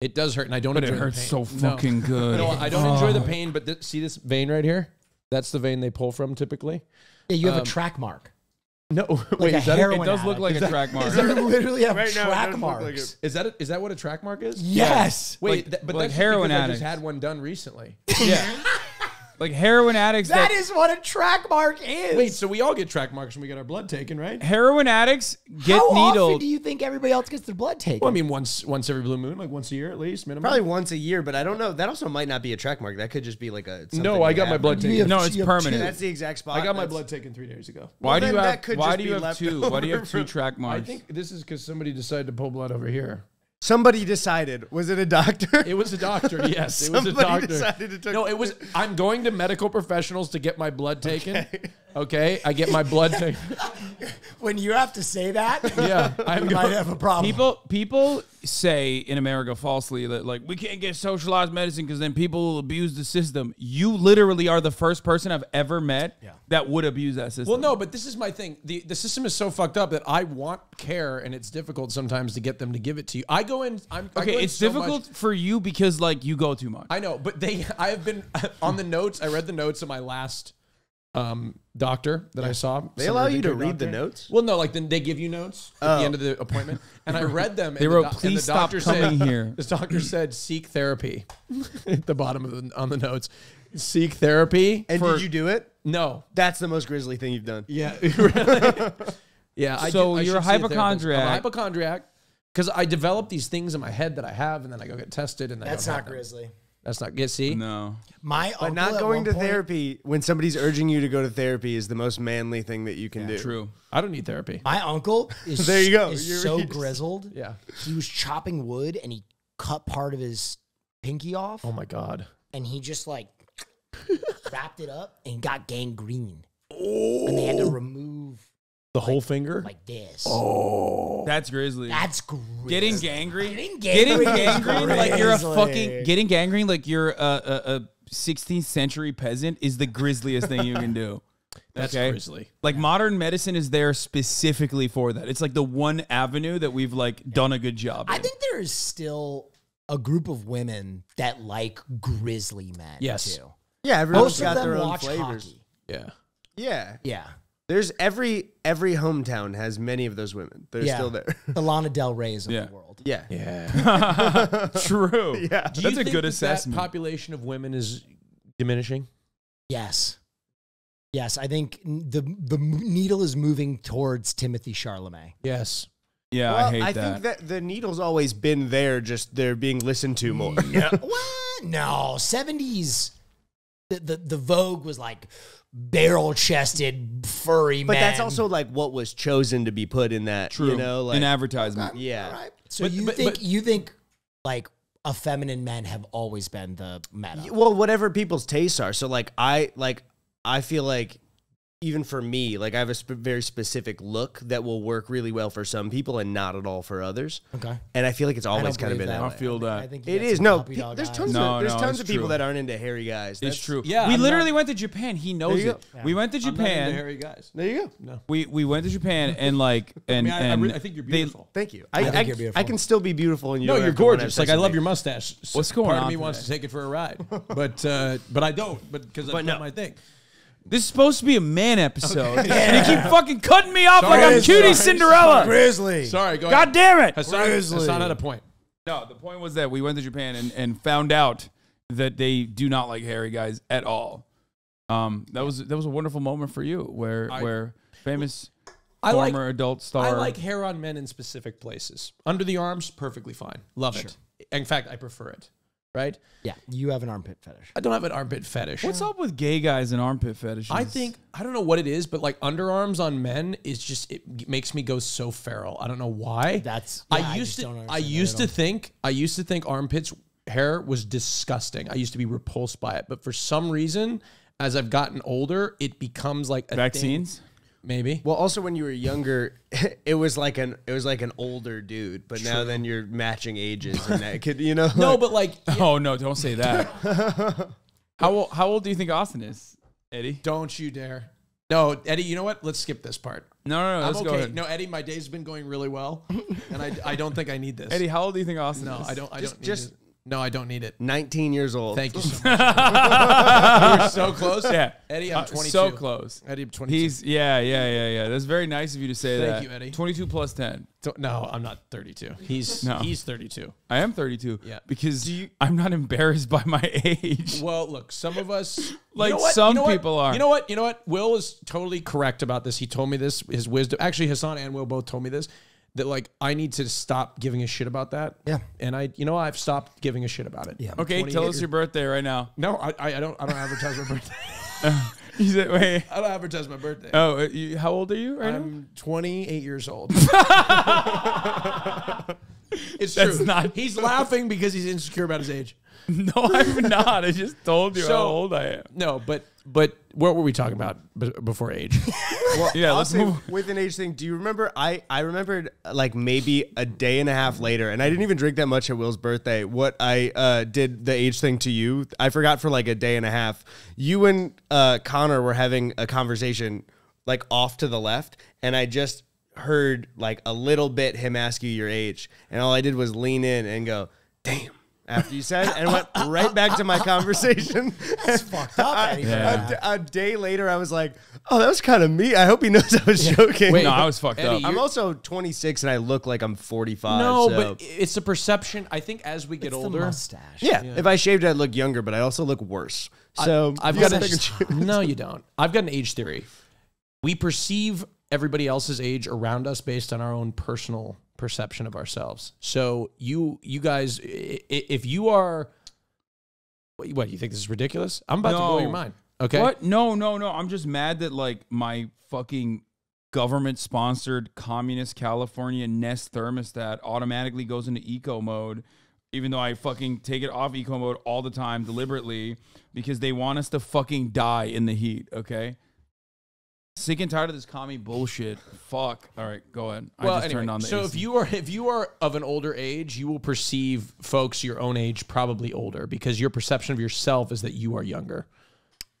It does hurt, and I don't. But enjoy it hurts the pain. so fucking no. good. No, I don't oh. enjoy the pain. But th see this vein right here? That's the vein they pull from typically. Yeah, you have um, a track mark. No, like wait, is that a, it does look like is a that, track mark. Is that, you literally have right track marks. Like a, is, that a, is that what a track mark is? Yes. Wait, like, that, but like that's heroin addicts. I just had one done recently. Yeah. Like heroin addicts. That, that is what a track mark is. Wait, so we all get track marks when we get our blood taken, right? Heroin addicts get How needled. How often do you think everybody else gets their blood taken? Well, I mean, once once every blue moon, like once a year at least, minimum. Probably once a year, but I don't know. That also might not be a track mark. That could just be like a. No, I got happened. my blood taken. Have, no, it's permanent. Two. That's the exact spot. I got my That's... blood taken three days ago. Why well, do you have? That could why just do you have two? Why do you have two track marks? I think this is because somebody decided to pull blood over here. Somebody decided. Was it a doctor? It was a doctor, yes. It was a doctor. Decided it took no, it was, I'm going to medical professionals to get my blood taken. Okay. okay? I get my blood taken. When you have to say that, yeah, I might have a problem. People, people say in America falsely that, like, we can't get socialized medicine because then people will abuse the system. You literally are the first person I've ever met yeah. that would abuse that system. Well, no, but this is my thing. The, the system is so fucked up that I want care, and it's difficult sometimes to get them to give it to you. I go in. I'm, okay, I go in it's so difficult much. for you because like you go too much. I know, but they. I have been on the notes. I read the notes of my last um, doctor that yeah. I saw. They allow you to read doctor. the notes. Well, no, like then they give you notes oh. at the end of the appointment, and I read them. They and wrote, the "Please and the stop doctor coming said, here." This doctor said, "Seek therapy." At the bottom of the, on the notes, seek therapy. And for, did you do it? No, that's the most grisly thing you've done. Yeah. Yeah. So I did, I you're a hypochondriac. A I'm a hypochondriac. Because I develop these things in my head that I have, and then I go get tested, and that's not grizzly. That's not get see no. My but not going to point, therapy when somebody's urging you to go to therapy is the most manly thing that you can yeah, do. True. I don't need therapy. My uncle is there. You go. Is You're, so grizzled. Yeah. He was chopping wood and he cut part of his pinky off. Oh my god. And he just like wrapped it up and got gangrene. Oh. And they had to remove. The whole like, finger? Like this. Oh. That's grizzly. That's grizzly. Getting gangrene? Getting gangrene. Getting gangrene like you're a fucking... Getting gangrene like you're a, a, a sixteenth century peasant is the grisliest thing you can do. That's okay? Grizzly. Like yeah. modern medicine is there specifically for that. It's like the one avenue that we've like yeah. done a good job I in. think there is still a group of women that like grizzly men yes. too. Yeah, everyone's Most got their own flavors. Hockey. Yeah. Yeah. Yeah. There's every every hometown has many of those women. They're yeah. still there. The Lana Del Reys of yeah. the world. Yeah, yeah. True. Yeah, Do you that's think a good that assessment. That population of women is diminishing. Yes, yes. I think the the needle is moving towards Timothée Chalamet. Yes. Yeah, well, I hate I that. I think that the needle's always been there. Just they're being listened to more. Yeah. What? No, seventies. The, the the Vogue was like. barrel-chested, furry but men. But that's also, like, what was chosen to be put in that, True. you know? Like, in advertisement. Okay, yeah. Right. So but, you, but, think, but, you think, like, effeminate men have always been the meta? Well, whatever people's tastes are. So, like, I, like, I feel like even for me, like I have a sp very specific look that will work really well for some people and not at all for others. Okay. And I feel like it's always kind of been that. that. I feel that. I think it is. No, there's tons no, of, there's no, tons of people true. that aren't into hairy guys. That's, it's true. Yeah, we I'm literally not, went to Japan. He knows it. Yeah. We went to Japan. I'm not into hairy guys. There you go. No. We we went to Japan and like and I, mean, I, and I, really, I think you're beautiful. They, thank you. I, I, I think you're beautiful. I can still be beautiful and you. No, you're gorgeous. Like I love your mustache. What's going on? Part of me wants to take it for a ride, but but I don't. But because that's not my thing. This is supposed to be a man episode, okay. And you keep fucking cutting me off sorry, like I'm cutie sorry, Cinderella. Sorry. Grizzly. Sorry, go God ahead. damn it. Hasan, Hasan had a point. No, the point was that we went to Japan and, and found out that they do not like hairy guys at all. Um, that was that was a wonderful moment for you where, I, where famous I former like, adult star. I like hair on men in specific places. Under the arms, perfectly fine. Love sure. it. In fact, I prefer it. Right? Yeah. You have an armpit fetish. I don't have an armpit fetish. What's up with gay guys and armpit fetishes? I think, I don't know what it is, but like underarms on men is just, it makes me go so feral. I don't know why. That's, yeah, I, I used to, I used to think, I used to think armpits hair was disgusting. I used to be repulsed by it, but for some reason, as I've gotten older, it becomes like a vaccines. Thing. Maybe. Well, also when you were younger, it was like an it was like an older dude, but True. now then you're matching ages, and that could you know. No, like, but like. Yeah. Oh no! Don't say that. how old, how old do you think Austin is, Eddie? Don't you dare! No, Eddie. You know what? Let's skip this part. No, no, no. I'm let's okay. go ahead. No, Eddie. My day's been going really well, and I I don't think I need this. Eddie, how old do you think Austin no, is? No, I don't. I just, don't. Need just. It. No, I don't need it. nineteen years old. Thank you so much. We were so close. Yeah. Eddie, I'm twenty-two. Uh, so close. Eddie, I'm twenty-two. He's, yeah, yeah, yeah, yeah. That's very nice of you to say Thank that. Thank you, Eddie. twenty-two plus ten. No, I'm not thirty-two. He's no. he's thirty-two. I am thirty-two. Yeah. Because you, I'm not embarrassed by my age. Well, look, some of us. Like you know some you know people are. You know what? You know what? Will is totally correct about this. He told me this, his wisdom. Actually, Hasan and Will both told me this. That like I need to stop giving a shit about that. Yeah. And I, you know, I've stopped giving a shit about it. Yeah. Okay. Tell us your birthday right now. No, I, I don't, I don't advertise my birthday. uh, you said, wait. I don't advertise my birthday. Oh, you, how old are you right now? I'm twenty-eight years old. It's That's true. Not he's true. laughing because he's insecure about his age. No, I'm not. I just told you so, how old I am. No, but but what were we talking about b before age? Well, yeah, let's move. With an age thing, do you remember? I I remembered like maybe a day and a half later, and I didn't even drink that much at Will's birthday. What I uh, did the age thing to you, I forgot for like a day and a half. You and uh, Connor were having a conversation like off to the left, and I just heard like a little bit him ask you your age, and all I did was lean in and go, "Damn." After you said, and went right back to my conversation. That's fucked up. I, yeah. a, a day later, I was like, "Oh, that was kind of me. I hope he knows I was yeah. joking." Wait, no, I was fucked Eddie, up. I'm also twenty-six, and I look like I'm forty-five. No, so. But it's a perception. I think as we get it's older, the mustache. Yeah, yeah. If I shaved, I'd look younger, but I also look worse. So I, I've you got a bigger. No, you don't. I've got an age theory. We perceive everybody else's age around us based on our own personal perception of ourselves. So you you guys, if you are, what, you think this is ridiculous? I'm about no. to blow your mind. Okay. What? No, no, no. I'm just mad that like my fucking government-sponsored communist California Nest thermostat automatically goes into eco mode, even though I fucking take it off eco mode all the time deliberately because they want us to fucking die in the heat. Okay. Sick and tired of this commie bullshit. Fuck. All right, go ahead. Well, I just anyway, turned on the so A C. If you are if you are of an older age, you will perceive folks your own age probably older because your perception of yourself is that you are younger.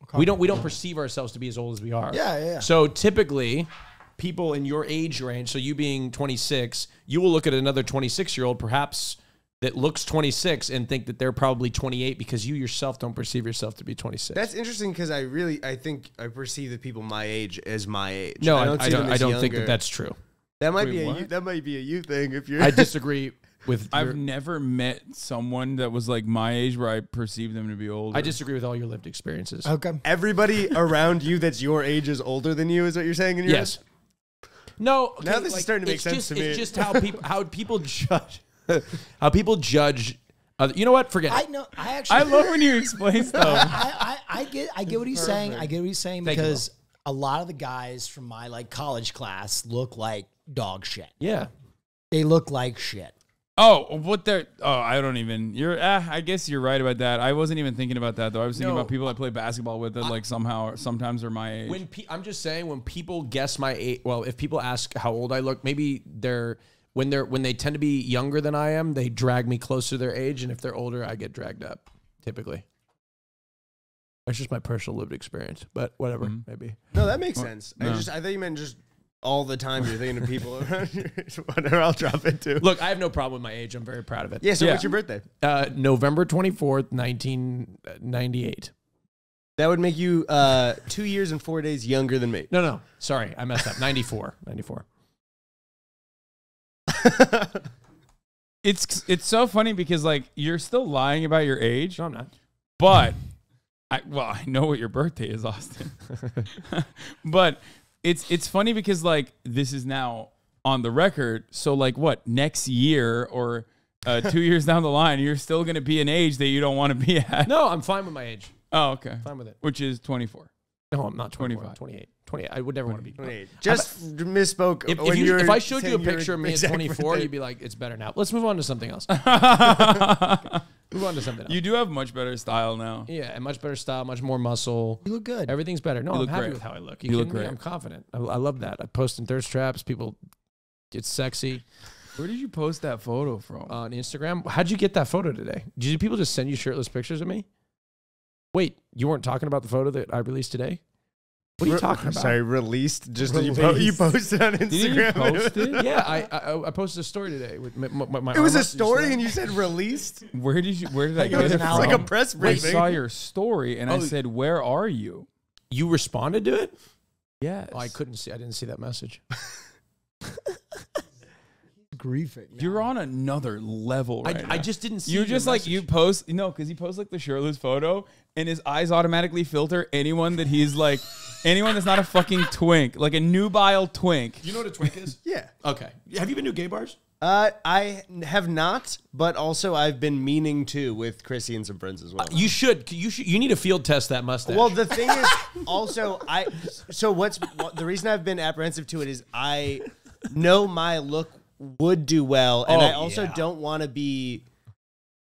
Okay. We don't we don't perceive ourselves to be as old as we are. Yeah, yeah, yeah. So typically, people in your age range, so you being twenty-six, you will look at another twenty-six-year-old perhaps that looks twenty-six and think that they're probably twenty-eight because you yourself don't perceive yourself to be twenty-six. That's interesting because I really, I think I perceive the people my age as my age. No, I don't, I, I don't, I don't think that that's true. That might Wait, be a you, that might be a you thing. If you're, I disagree with. I've never met someone that was like my age where I perceived them to be older. I disagree with all your lived experiences. Okay, everybody around you that's your age is older than you is what you're saying. In your yes. Life? No. Okay, now this like, is starting to make sense just, to me. It's just how people how people judge. How people judge, other, you know what? Forget. I know. I actually. I love when you explain stuff. I, I, I get. I get what he's Perfect. saying. I get what he's saying Thank because you. a lot of the guys from my like college class look like dog shit. Yeah, they look like shit. Oh, what they're... Oh, I don't even... You're. Eh, I guess you're right about that. I wasn't even thinking about that, though. I was thinking no, about people I play basketball with that, I, like, somehow, sometimes are my age. When pe I'm just saying, when people guess my age... Well, if people ask how old I look, maybe they're... When, they're, when they tend to be younger than I am, they drag me closer to their age, and if they're older, I get dragged up, typically. That's just my personal lived experience, but whatever, mm-hmm. maybe. No, that makes well, sense. No. I just I thought you meant just... All the time you're thinking of people around you. Whatever, I'll drop it too. Look, I have no problem with my age. I'm very proud of it. Yeah, so yeah. what's your birthday? Uh, November twenty-fourth, nineteen ninety-eight. That would make you uh, two years and four days younger than me. No, no. Sorry, I messed up. ninety-four. ninety-four. it's, it's so funny because, like, you're still lying about your age. No, I'm not. But, I, well, I know what your birthday is, Austin. But... It's it's funny because, like, this is now on the record. So, like, what, next year or uh, two years down the line, you're still going to be an age that you don't want to be at. No, I'm fine with my age. Oh, okay. I'm fine with it. Which is twenty-four. No, I'm not twenty-four. twenty-eight. twenty-eight. I would never want to be twenty-eight. Just I'm, misspoke. If, if, you, if I showed you a picture of me at twenty-four, you'd be like, it's better now. Let's move on to something else. Move on to something else. You do have much better style now. Yeah, and much better style, much more muscle. You look good. Everything's better. No, you I'm happy great. with how I look. You, you look great. I'm confident. I, I love that. I post in thirst traps. People, it's sexy. Where did you post that photo from? Uh, on Instagram. How'd you get that photo today? Did people just send you shirtless pictures of me? Wait, you weren't talking about the photo that I released today? What are you talking about? Sorry, released. Just released. Did you, po you posted on Instagram. You post it? Yeah, I, I I posted a story today with my. my, my it was a story, and you said released. Where did you? Where did I, I get it? It's like a press briefing. I saw your story, and oh, I said, "Where are you?" You responded to it. Yes. Oh, I couldn't see. I didn't see that message. Griefing. You're on another level right I, now. I just didn't see. You're just like message. you post. No, because he posts like the shirtless photo, and his eyes automatically filter anyone that he's like, anyone that's not a fucking twink, like a nubile twink. You know what a twink is? Yeah. Okay. Have you been to gay bars? Uh, I have not, but also I've been meaning to with Chrissy and some friends as well. Uh, you should. You should. You need to field test that mustache. Well, the thing is, also I. So what's well, the reason I've been apprehensive to it is I know my look would do well, and oh, I also yeah. don't want to be.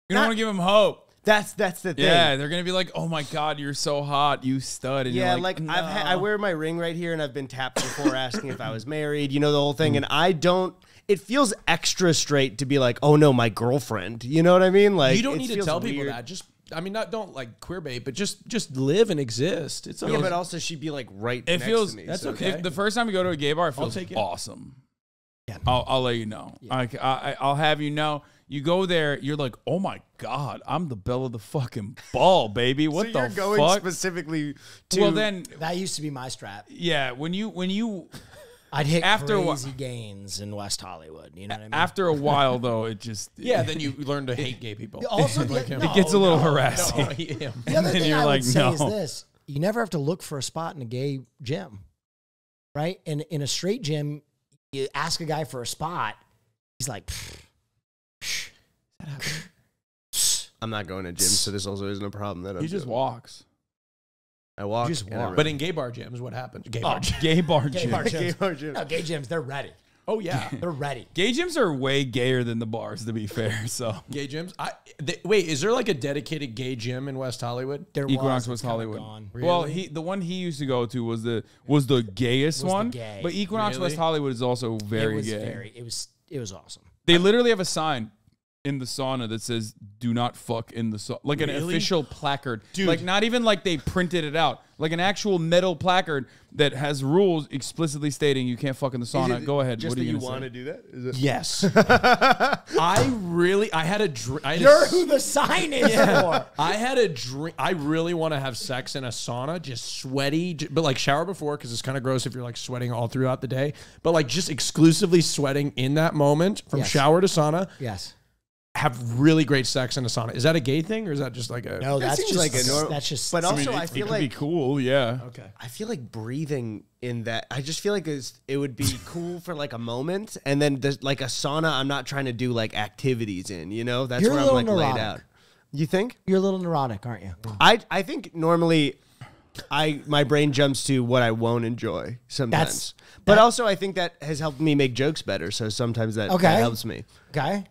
You not, don't want to give them hope. That's that's the thing. Yeah, they're gonna be like, "Oh my god, you're so hot, you stud." And yeah, you're like, like no. I've ha I wear my ring right here, and I've been tapped before asking if I was married. You know the whole thing, mm. and I don't. It feels extra straight to be like, "Oh no, my girlfriend." You know what I mean? Like, you don't need to tell weird. people that. Just. I mean, not don't like queer bait, but just just live and exist. It's yeah, but also she'd be like right. It next feels to me, that's so. okay. If the first time we go to a gay bar, it feels I'll take it. awesome. Yeah. I'll, I'll let you know. Yeah. I, I, I'll have you know. You go there, you're like, oh my god, I'm the belle of the fucking ball, baby. What so the you're going fuck? Specifically to well, then that used to be my strap. Yeah, when you when you, I'd hit after crazy gains in West Hollywood. You know what I mean. After a while, though, it just yeah. Then you learn to hate gay people. Also, like the, no, it gets a little no, harassing. No, yeah. The other and thing you're I like, would say no. is this: you never have to look for a spot in a gay gym, right? And in a straight gym. You ask a guy for a spot, he's like, psh, psh, psh, psh. I'm not going to gym, so this also isn't a problem. That I'm he just doing. walks. I walk. You just walk. But in gay bar gyms, what happens? Gay, oh, bar, gay bar gyms. Gay bar gyms. Gay bar gyms. No, gay gyms, they're ready. Oh, yeah. They're ready. Gay gyms are way gayer than the bars, to be fair. So gay gyms? I, they, wait, is there like a dedicated gay gym in West Hollywood? There Equinox was. West Hollywood. Really? Well, he, the one he used to go to was the was the gayest was one. The gay. But Equinox really? West Hollywood is also very it was gay. Very, it, was, it was awesome. They I, literally have a sign in the sauna that says, do not fuck in the sauna. Like really? An official placard. Dude. Like not even like they printed it out. Like an actual metal placard that has rules explicitly stating you can't fuck in the sauna. It, Go ahead. Just what are that you, you want to do that? Is it yes. I really, I had a dream. You're who the sign is yeah. for. I had a dream. I really want to have sex in a sauna, just sweaty, but like shower before because it's kind of gross if you're like sweating all throughout the day. But like just exclusively sweating in that moment from yes. shower to sauna. Yes. Have really great sex in a sauna. Is that a gay thing or is that just like a... No, that's just like a normal... That's just... But also I, mean, it, I feel it like... It would be cool, yeah. Okay. I feel like breathing in that... I just feel like it would be cool for like a moment and then like a sauna I'm not trying to do like activities in, you know? That's You're where I'm like neurotic. laid out. You think? You're a little neurotic, aren't you? I, I think normally... I my brain jumps to what I won't enjoy sometimes. That, but also I think that has helped me make jokes better. So sometimes that, okay. that helps me. Okay.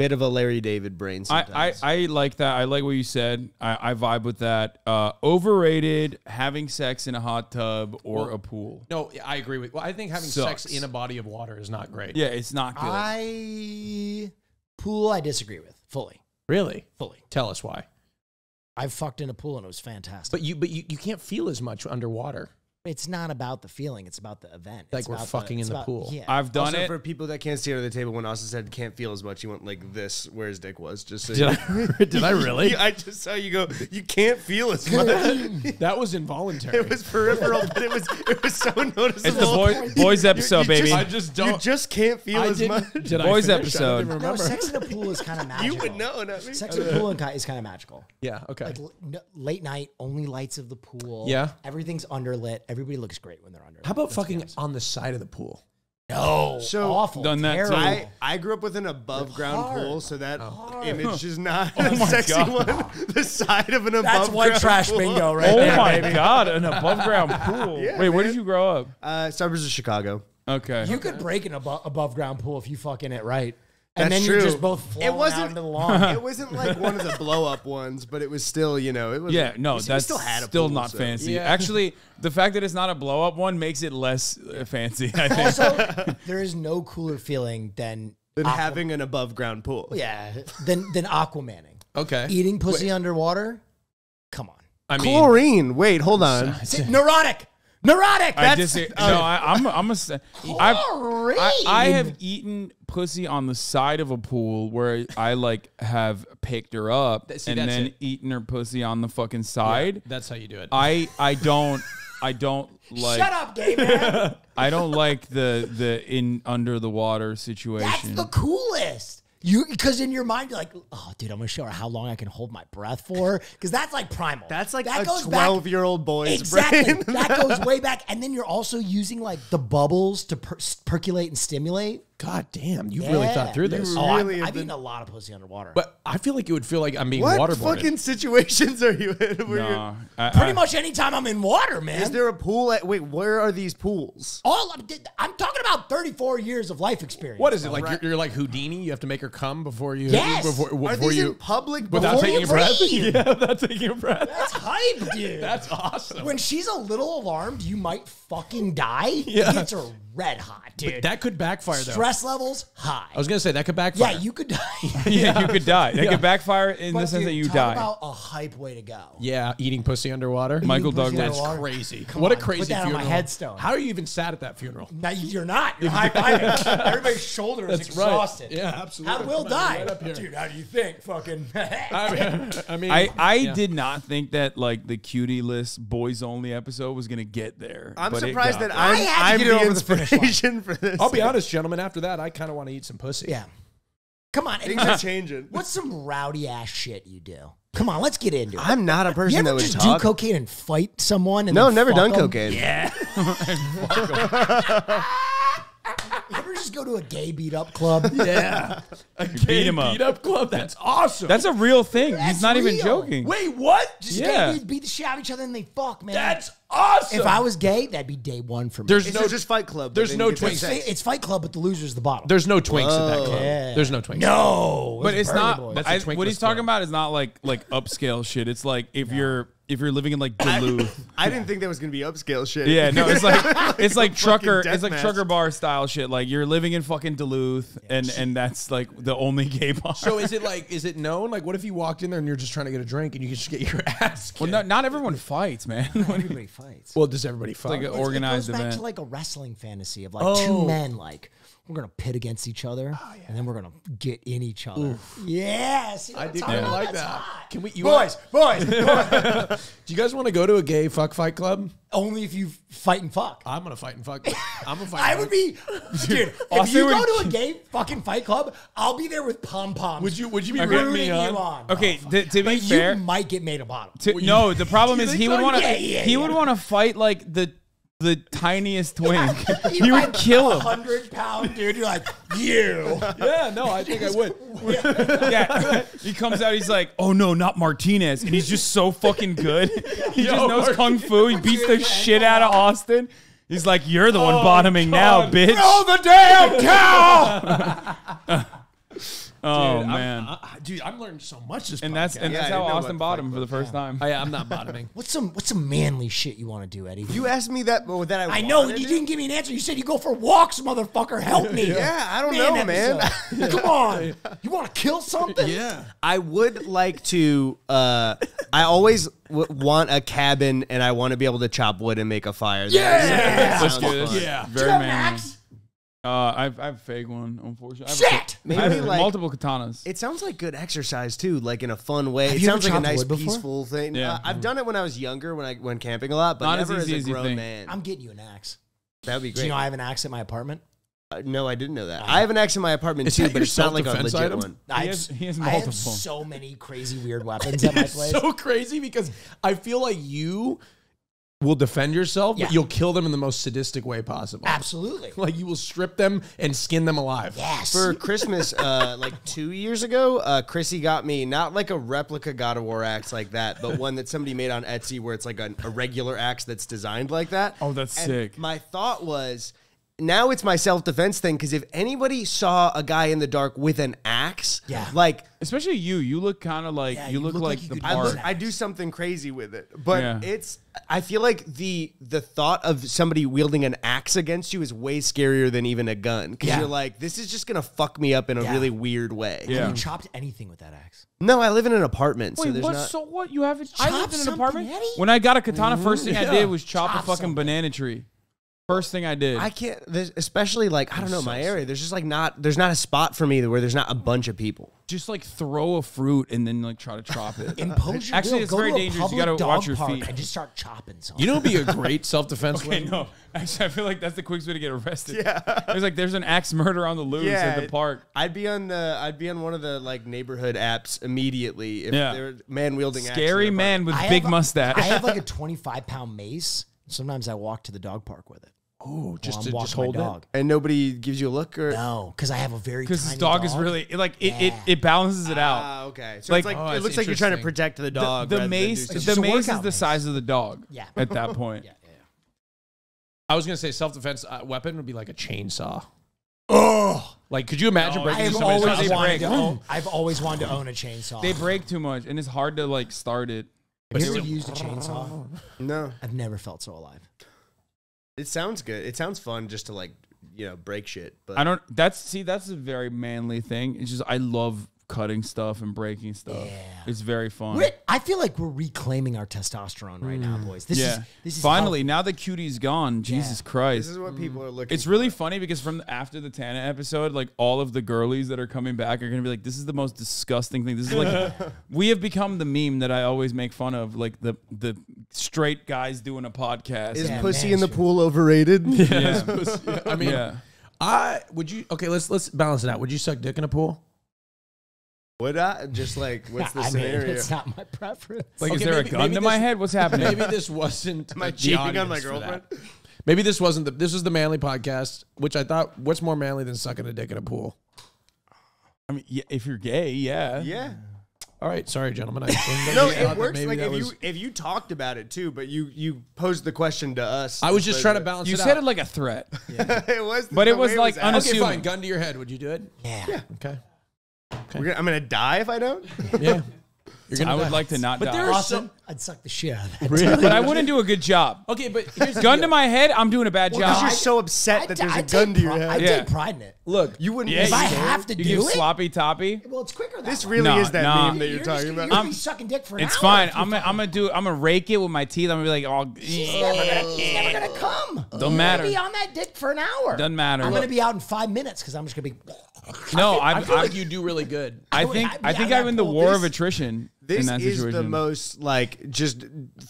Bit of a Larry David brain sometimes. I, I, I like that. I like what you said. I, I vibe with that. Uh, overrated, having sex in a hot tub or well, a pool. No, I agree with Well, I think having Sucks. sex in a body of water is not great. Yeah, it's not good. I... Pool, I disagree with. Fully. Really? Fully. Tell us why. I fucked in a pool and it was fantastic. But you but you, you can't feel as much underwater. It's not about the feeling. It's about the event. Like it's we're fucking the, in the about, pool. Yeah. I've done also, it. For people that can't see under the table, when Austin said can't feel as much, you went like this where his dick was. Just so did, I, did I really? I just saw you go, you can't feel as much. That was involuntary. It was peripheral, but it was it was so noticeable. It's the boy, boys episode, you, you baby. Just, I just don't. You just can't feel I as much. Did boys I episode. I no, sex in a pool is kind of magical. You would know. Not me. Sex in a pool is kind of magical. Yeah, okay. Like, no, late night, only lights of the pool. Yeah. Everything's underlit. Everybody looks great when they're under. How about That's fucking games. on the side of the pool? No, so awful. Done that too. I, I grew up with an above ground pool, so that hard. image is not oh a sexy god. one. The side of an above That's ground white trash pool. bingo, right? Oh there, my baby. god, an above ground pool. Yeah, Wait, man. where did you grow up? Uh, suburbs of Chicago. Okay, you okay. could break an abo above ground pool if you fucking it right. And That's then you're true. just both flowing it wasn't, out into the lawn. It wasn't like one of the blow-up ones, but it was still, you know, it was. Yeah, no, see, that's still, had a still pool, not so. fancy. Yeah. Actually, the fact that it's not a blow-up one makes it less uh, fancy, I think. Also, there is no cooler feeling than than Aqu having an above-ground pool. Yeah, than than aquamanning. Okay, eating pussy wait. underwater. Come on, I mean, chlorine. Wait, hold on. It's neurotic. Neurotic. I that's, uh, no, I, I'm. I'm a. I've, I, I have eaten pussy on the side of a pool where I like have picked her up See, and then it. eaten her pussy on the fucking side. Yeah, that's how you do it. I. I don't. I don't like. Shut up, gay man. I don't like the the in under the water situation. That's the coolest. You because in your mind you're like, oh, dude, I'm gonna show her how long I can hold my breath for, because that's like primal. That's like that a goes twelve back, year old boy's exactly. brain. That goes way back, and then you're also using like the bubbles to per percolate and stimulate. God damn, you yeah. really thought through this. Oh, really I, I've been... eaten a lot of pussy underwater, but I feel like it would feel like I'm being what waterboarded. What fucking situations are you in? Nah, I, pretty I, much any time I'm in water, man. Is there a pool? At, wait, where are these pools? All I'm, I'm talking about thirty-four years of life experience. What is it like? Right. You're, you're like Houdini. You have to make her come before you. Yes. Before, before, are before these you in public without taking a breath? Yeah, without taking a breath. That's hype, dude. That's awesome. When she's a little alarmed, you might fucking die. Yeah. It gets her red hot, dude. But that could backfire though. Stress levels high. I was gonna say that could backfire. Yeah, you could die. yeah, yeah, you could die. That yeah. could backfire in but the sense dude, that you talk die. About a hype way to go. Yeah, eating pussy underwater. Eating Michael Douglas. That's crazy. Come what on, a crazy put that funeral. On my headstone. How are you even sad at that funeral? No, you're not. You're high fiving. Everybody's shoulder is exhausted. Right. Yeah, absolutely. How will die, right dude? How do you think? Fucking. I mean, I, mean, I, I yeah. did not think that like the cutie list boys only episode was gonna get there. I'm surprised that I'm, I had to I'm get the inspiration for this. I'll be honest, gentlemen. After that, I kind of want to eat some pussy. Yeah. Come on. Things are changing. What's some rowdy ass shit you do? Come on, let's get into it. I'm not a person that would talk. You ever just do cocaine and fight someone? And no, never done them? cocaine. Yeah. You ever just go to a gay beat-up club? Yeah. A gay beat-up club? That's awesome. That's a real thing. That's He's not real. even joking. Wait, what? Just yeah. gay dudes beat the shit out of each other and they fuck, man. That's awesome. If I was gay, that'd be day one for me. There's it's no just Fight Club. There's no twinks. It's, it's Fight Club, but the loser's the bottom. There's no twinks Whoa. at that club. Yeah. There's no twinks. No. But it's not, I, what he's talking club. about is not like like upscale shit. It's like if no. you're... If you're living in like Duluth, I, I didn't think that was gonna be upscale shit. Yeah, no, it's like, like it's like trucker, it's like mask. trucker bar style shit. Like you're living in fucking Duluth, yeah. and and that's like the only gay bar. So is it like, is it known? Like, what if you walked in there and you're just trying to get a drink and you just get your ass kicked? Well, not not everyone fights, man. Not everybody fights. Well, does everybody fight? It's like an it's, organized it goes back event. To like a wrestling fantasy of like oh. two men like. We're gonna pit against each other, oh, yeah. and then we're gonna get in each other. Oof. Yes, you know, I do yeah. like that. Hot. Can we, you boys, boys? boys. Do you guys want to go to a gay fuck fight club? Only if you fight and fuck. I'm gonna fight and fuck. I'm gonna fight. I would be, dude. If you go to a gay fucking fight club, I'll be there with pom poms. Would you? Would you be okay. rooting me on? on? Okay, oh, to, to be fair, you might get made a bottom. To, well, no, the problem is he would want to. Yeah, yeah, he yeah. would want to fight like the. The tiniest twink. you you would kill him. hundred pound dude. You're like, you. Yeah, no, I think I would. yeah. He comes out, he's like, oh no, not Martinez. And he's just so fucking good. He Yo, just knows Martinez. Kung Fu. He beats the shit out of Austin. He's like, you're the oh, one bottoming God. now, bitch. Throw the damn cow! Oh, dude, man. I'm, I, dude, I'm learning so much this and podcast. That's, and yeah, that's how Austin bottomed for the first time. Oh, yeah, I'm not bottoming. What's some what's some manly shit you want to do, Eddie? You asked me that, but that I I know, and you it? didn't give me an answer. You said you go for walks, motherfucker. Help me. yeah, yeah, I don't man, know, man. Yeah. Come on. You want to kill something? Yeah. I would like to, uh, I always w want a cabin, and I want to be able to chop wood and make a fire. Yeah. yeah. That's good. Fun. Yeah. Very manly. Max? Uh, I've I've fake one, unfortunately. Shit, I have, maybe I like multiple katanas. It sounds like good exercise too, like in a fun way. Have it sounds like a nice peaceful thing. Yeah, uh, I've mm-hmm. done it when I was younger, when I went camping a lot, but not never as, easy, as a grown thing. man. I'm getting you an axe. That'd be great. Do you know I have an axe at my apartment? Uh, no, I didn't know that. Uh, I have an axe in my apartment is too, but it's not like a legit item? one. He has, he has multiple. I have so many crazy weird weapons at my place. So crazy because I feel like you will defend yourself, yeah. but you'll kill them in the most sadistic way possible. Absolutely. Like, you will strip them and skin them alive. Yes. For Christmas, uh, like two years ago, uh, Chrissy got me not like a replica God of War axe like that, but one that somebody made on Etsy where it's like an, a regular axe that's designed like that. Oh, that's and sick. My thought was, now it's my self-defense thing, because if anybody saw a guy in the dark with an axe, yeah. like... Especially you. You look kind of like... Yeah, you, you look, look like, like you the part. I, look, I do something crazy with it. But yeah. it's... I feel like the the thought of somebody wielding an axe against you is way scarier than even a gun. Because yeah. you're like, this is just going to fuck me up in a yeah. really weird way. Yeah. Have you chopped anything with that axe? No, I live in an apartment. Wait, so there's what? Not... So what? You haven't... I lived in an apartment? Eddie? When I got a katana, first thing yeah. I did was chop, chop a fucking something. banana tree. First thing I did. I can't, especially like, I don't know, my area, there's just like not, there's not a spot for me where there's not a bunch of people. Just like throw a fruit and then like try to chop it. Impose your Actually, will. it's Go very dangerous. You got to watch your feet. I just start chopping something. You know what would be a great self-defense okay, way? No. Actually, I feel like that's the quickest way to get arrested. Yeah. There's like, there's an axe murder on the loose yeah, at the park. I'd be on the, I'd be on one of the like neighborhood apps immediately if yeah. they're man wielding axe. Scary man with I big have, mustache. I have like a twenty-five pound mace. Sometimes I walk to the dog park with it. Oh, just to just hold dog. It. And nobody gives you a look? Or? No, because I have a very tiny dog. Because the dog is really, like, it, yeah. it, it balances it out. Ah, okay. So like, it's like, oh, it looks like you're trying to protect the dog. The, the mace, the mace is the mace. size of the dog yeah. at that point. yeah, yeah, yeah. I was going to say self-defense uh, weapon would be like a chainsaw. Oh! Like, could you imagine no, breaking I've somebody's always house? Wanted to own, I've always wanted to own a chainsaw. They break too much, and it's hard to, like, start it. Have you ever used a chainsaw? No. I've never felt so alive. It sounds good. It sounds fun just to like, you know, break shit. But I don't, that's, see, that's a very manly thing. It's just, I love cutting stuff and breaking stuff. Yeah. It's very fun. We're, I feel like we're reclaiming our testosterone right mm. now, boys. This yeah. is, this is Finally, how, now the cutie's gone. Jesus yeah. Christ. This is what people are looking It's for. really funny because from the, after the Tana episode, like all of the girlies that are coming back are going to be like, this is the most disgusting thing. This is like, we have become the meme that I always make fun of. Like the, the straight guys doing a podcast. Is yeah, pussy man, in the sure. pool overrated? Yeah. yeah. Pussy, yeah. I mean, yeah. I, would you, okay, let's, let's balance it out. Would you suck dick in a pool? Would I? Just like, what's the I scenario? Mean, it's not my preference. Like, okay, is there maybe, a gun to this, my head? What's happening? Maybe this wasn't. Am I cheating on my girlfriend? Maybe this wasn't. The, this was the manly podcast, which I thought, what's more manly than sucking a dick in a pool? I mean, yeah, if you're gay, yeah. Yeah. All right, sorry, gentlemen. I no, it works. Like if was... you if you talked about it too, but you you posed the question to us. I was just trying to balance. You it said out. it like a threat. Yeah. it was, but it was like unassuming. Okay, fine. Gun to your head. Would you do it? Yeah. Yeah. Okay. Okay. We're gonna, I'm gonna die if I don't. Yeah, You're gonna I die. would like to not but die. There are some, I'd suck the shit out of that. Really? But I wouldn't do a good job. Okay, but here's gun to my head, I'm doing a bad well, job. Because you're so upset I, that there's I, a I gun to your head. I yeah. take pride in it. Look, you wouldn't. Yeah, if I have to you do it, sloppy toppy. Well, it's quicker. That this really no, is that no. meme that you're, you're talking just, about. You're I'm sucking dick for an it's hour. It's fine. I'm gonna, I'm gonna do. I'm gonna rake it with my teeth. I'm gonna be like, oh, she's never gonna come. Don't matter. Be on that dick for an hour. Doesn't matter. I'm gonna be out in five minutes because I'm just gonna be. No, I, think, I feel I, like you do really good. I think I think I'm in the war of attrition. This is the most like just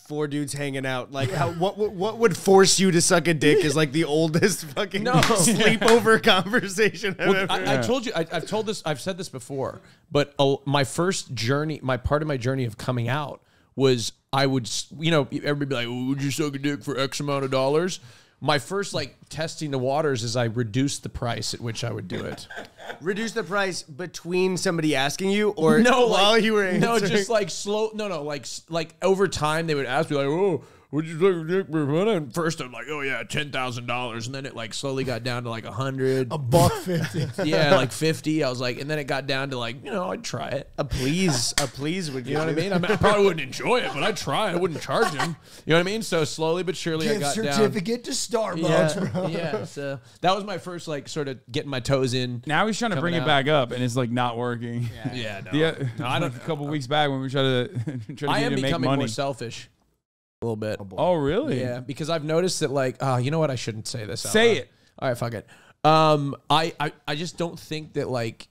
four dudes hanging out. Like, how, what what would force you to suck a dick is like the oldest fucking no. sleepover conversation I've well, ever I, I told you, I, I've told this, I've said this before, but uh, my first journey, my part of my journey of coming out was I would, you know, everybody be like, oh, would you suck a dick for X amount of dollars? My first like testing the waters is I reduced the price at which I would do it. Reduce the price between somebody asking you or no, while like, you were answering? No, just like slow. No, no, like like over time they would ask me like, oh, would you take a dick for fun? And first I'm like, oh yeah, ten thousand dollars. And then it like slowly got down to like a hundred. A buck fifty. Yeah, like fifty. I was like, and then it got down to like, you know, I'd try it. A please, a please would you know what I mean? I mean? I probably wouldn't enjoy it, but I'd try. I wouldn't charge him. You know what I mean? So slowly but surely Give I got certificate down. certificate to Starbucks, yeah, bro. Yeah, so that was my first like sort of getting my toes in. Now he's trying to bring out. it back up and it's like not working. Yeah, yeah no. Yeah, no, I don't, a couple no. weeks back when we tried to, try to I am to becoming make money. more selfish. A little bit. Oh, oh, really? Yeah, because I've noticed that, like, oh, you know what? I shouldn't say this. Out say loud. it. All right, fuck it. Um, I, I, I just don't think that, like,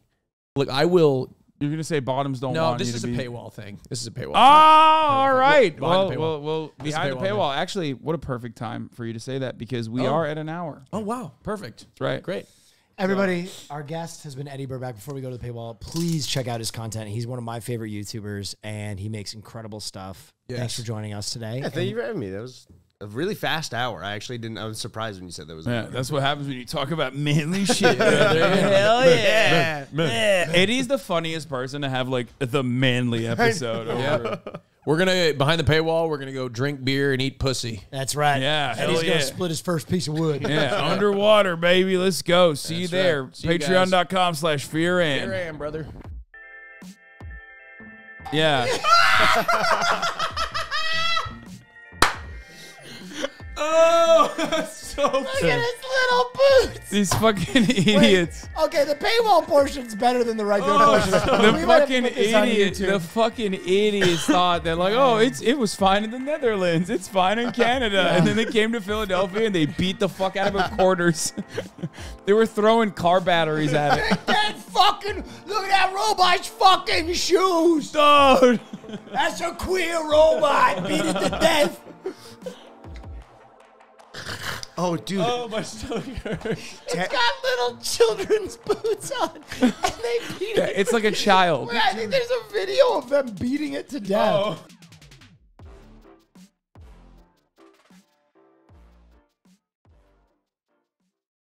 look, I will. You're gonna say bottoms don't. No, want this you is to a be... paywall thing. This is a paywall. Oh, thing. all right. Well, well, well, well, behind the paywall. paywall. Actually, what a perfect time for you to say that because we oh. are at an hour. Oh wow, perfect. That's right. Great. Everybody, so. our guest has been Eddie Burback. Before we go to the paywall, please check out his content. He's one of my favorite YouTubers, and he makes incredible stuff. Yes. Thanks for joining us today. Yeah, thank you for having me. That was a really fast hour. I actually didn't. I was surprised when you said that was. Yeah, that's what happens when you talk about manly shit. Hell yeah! Man, man, man. Eddie's the funniest person to have like the manly episode. over. Yeah. We're gonna behind the paywall. We're gonna go drink beer and eat pussy. That's right. Yeah, and he's yeah. gonna split his first piece of wood. Yeah, underwater, baby. Let's go. See That's you there. Right. Patreon dot com slash Fear and. Fear and, brother. Yeah. Oh, that's so Look at his little boots. These fucking idiots. Wait, okay, the paywall portion's better than the regular oh, portion. The we fucking idiots. The fucking idiots thought that like, oh, it's it was fine in the Netherlands. It's fine in Canada. Yeah. And then they came to Philadelphia and they beat the fuck out of it quarters. They were throwing car batteries at it. That fucking look at that robot's fucking shoes. Dude. That's a queer robot. Beat it to death. Oh, dude. Oh, my stomach hurts. It's got little children's boots on, and they beat yeah, it. It's like a child. Wait, I think there's a video of them beating it to death. Oh.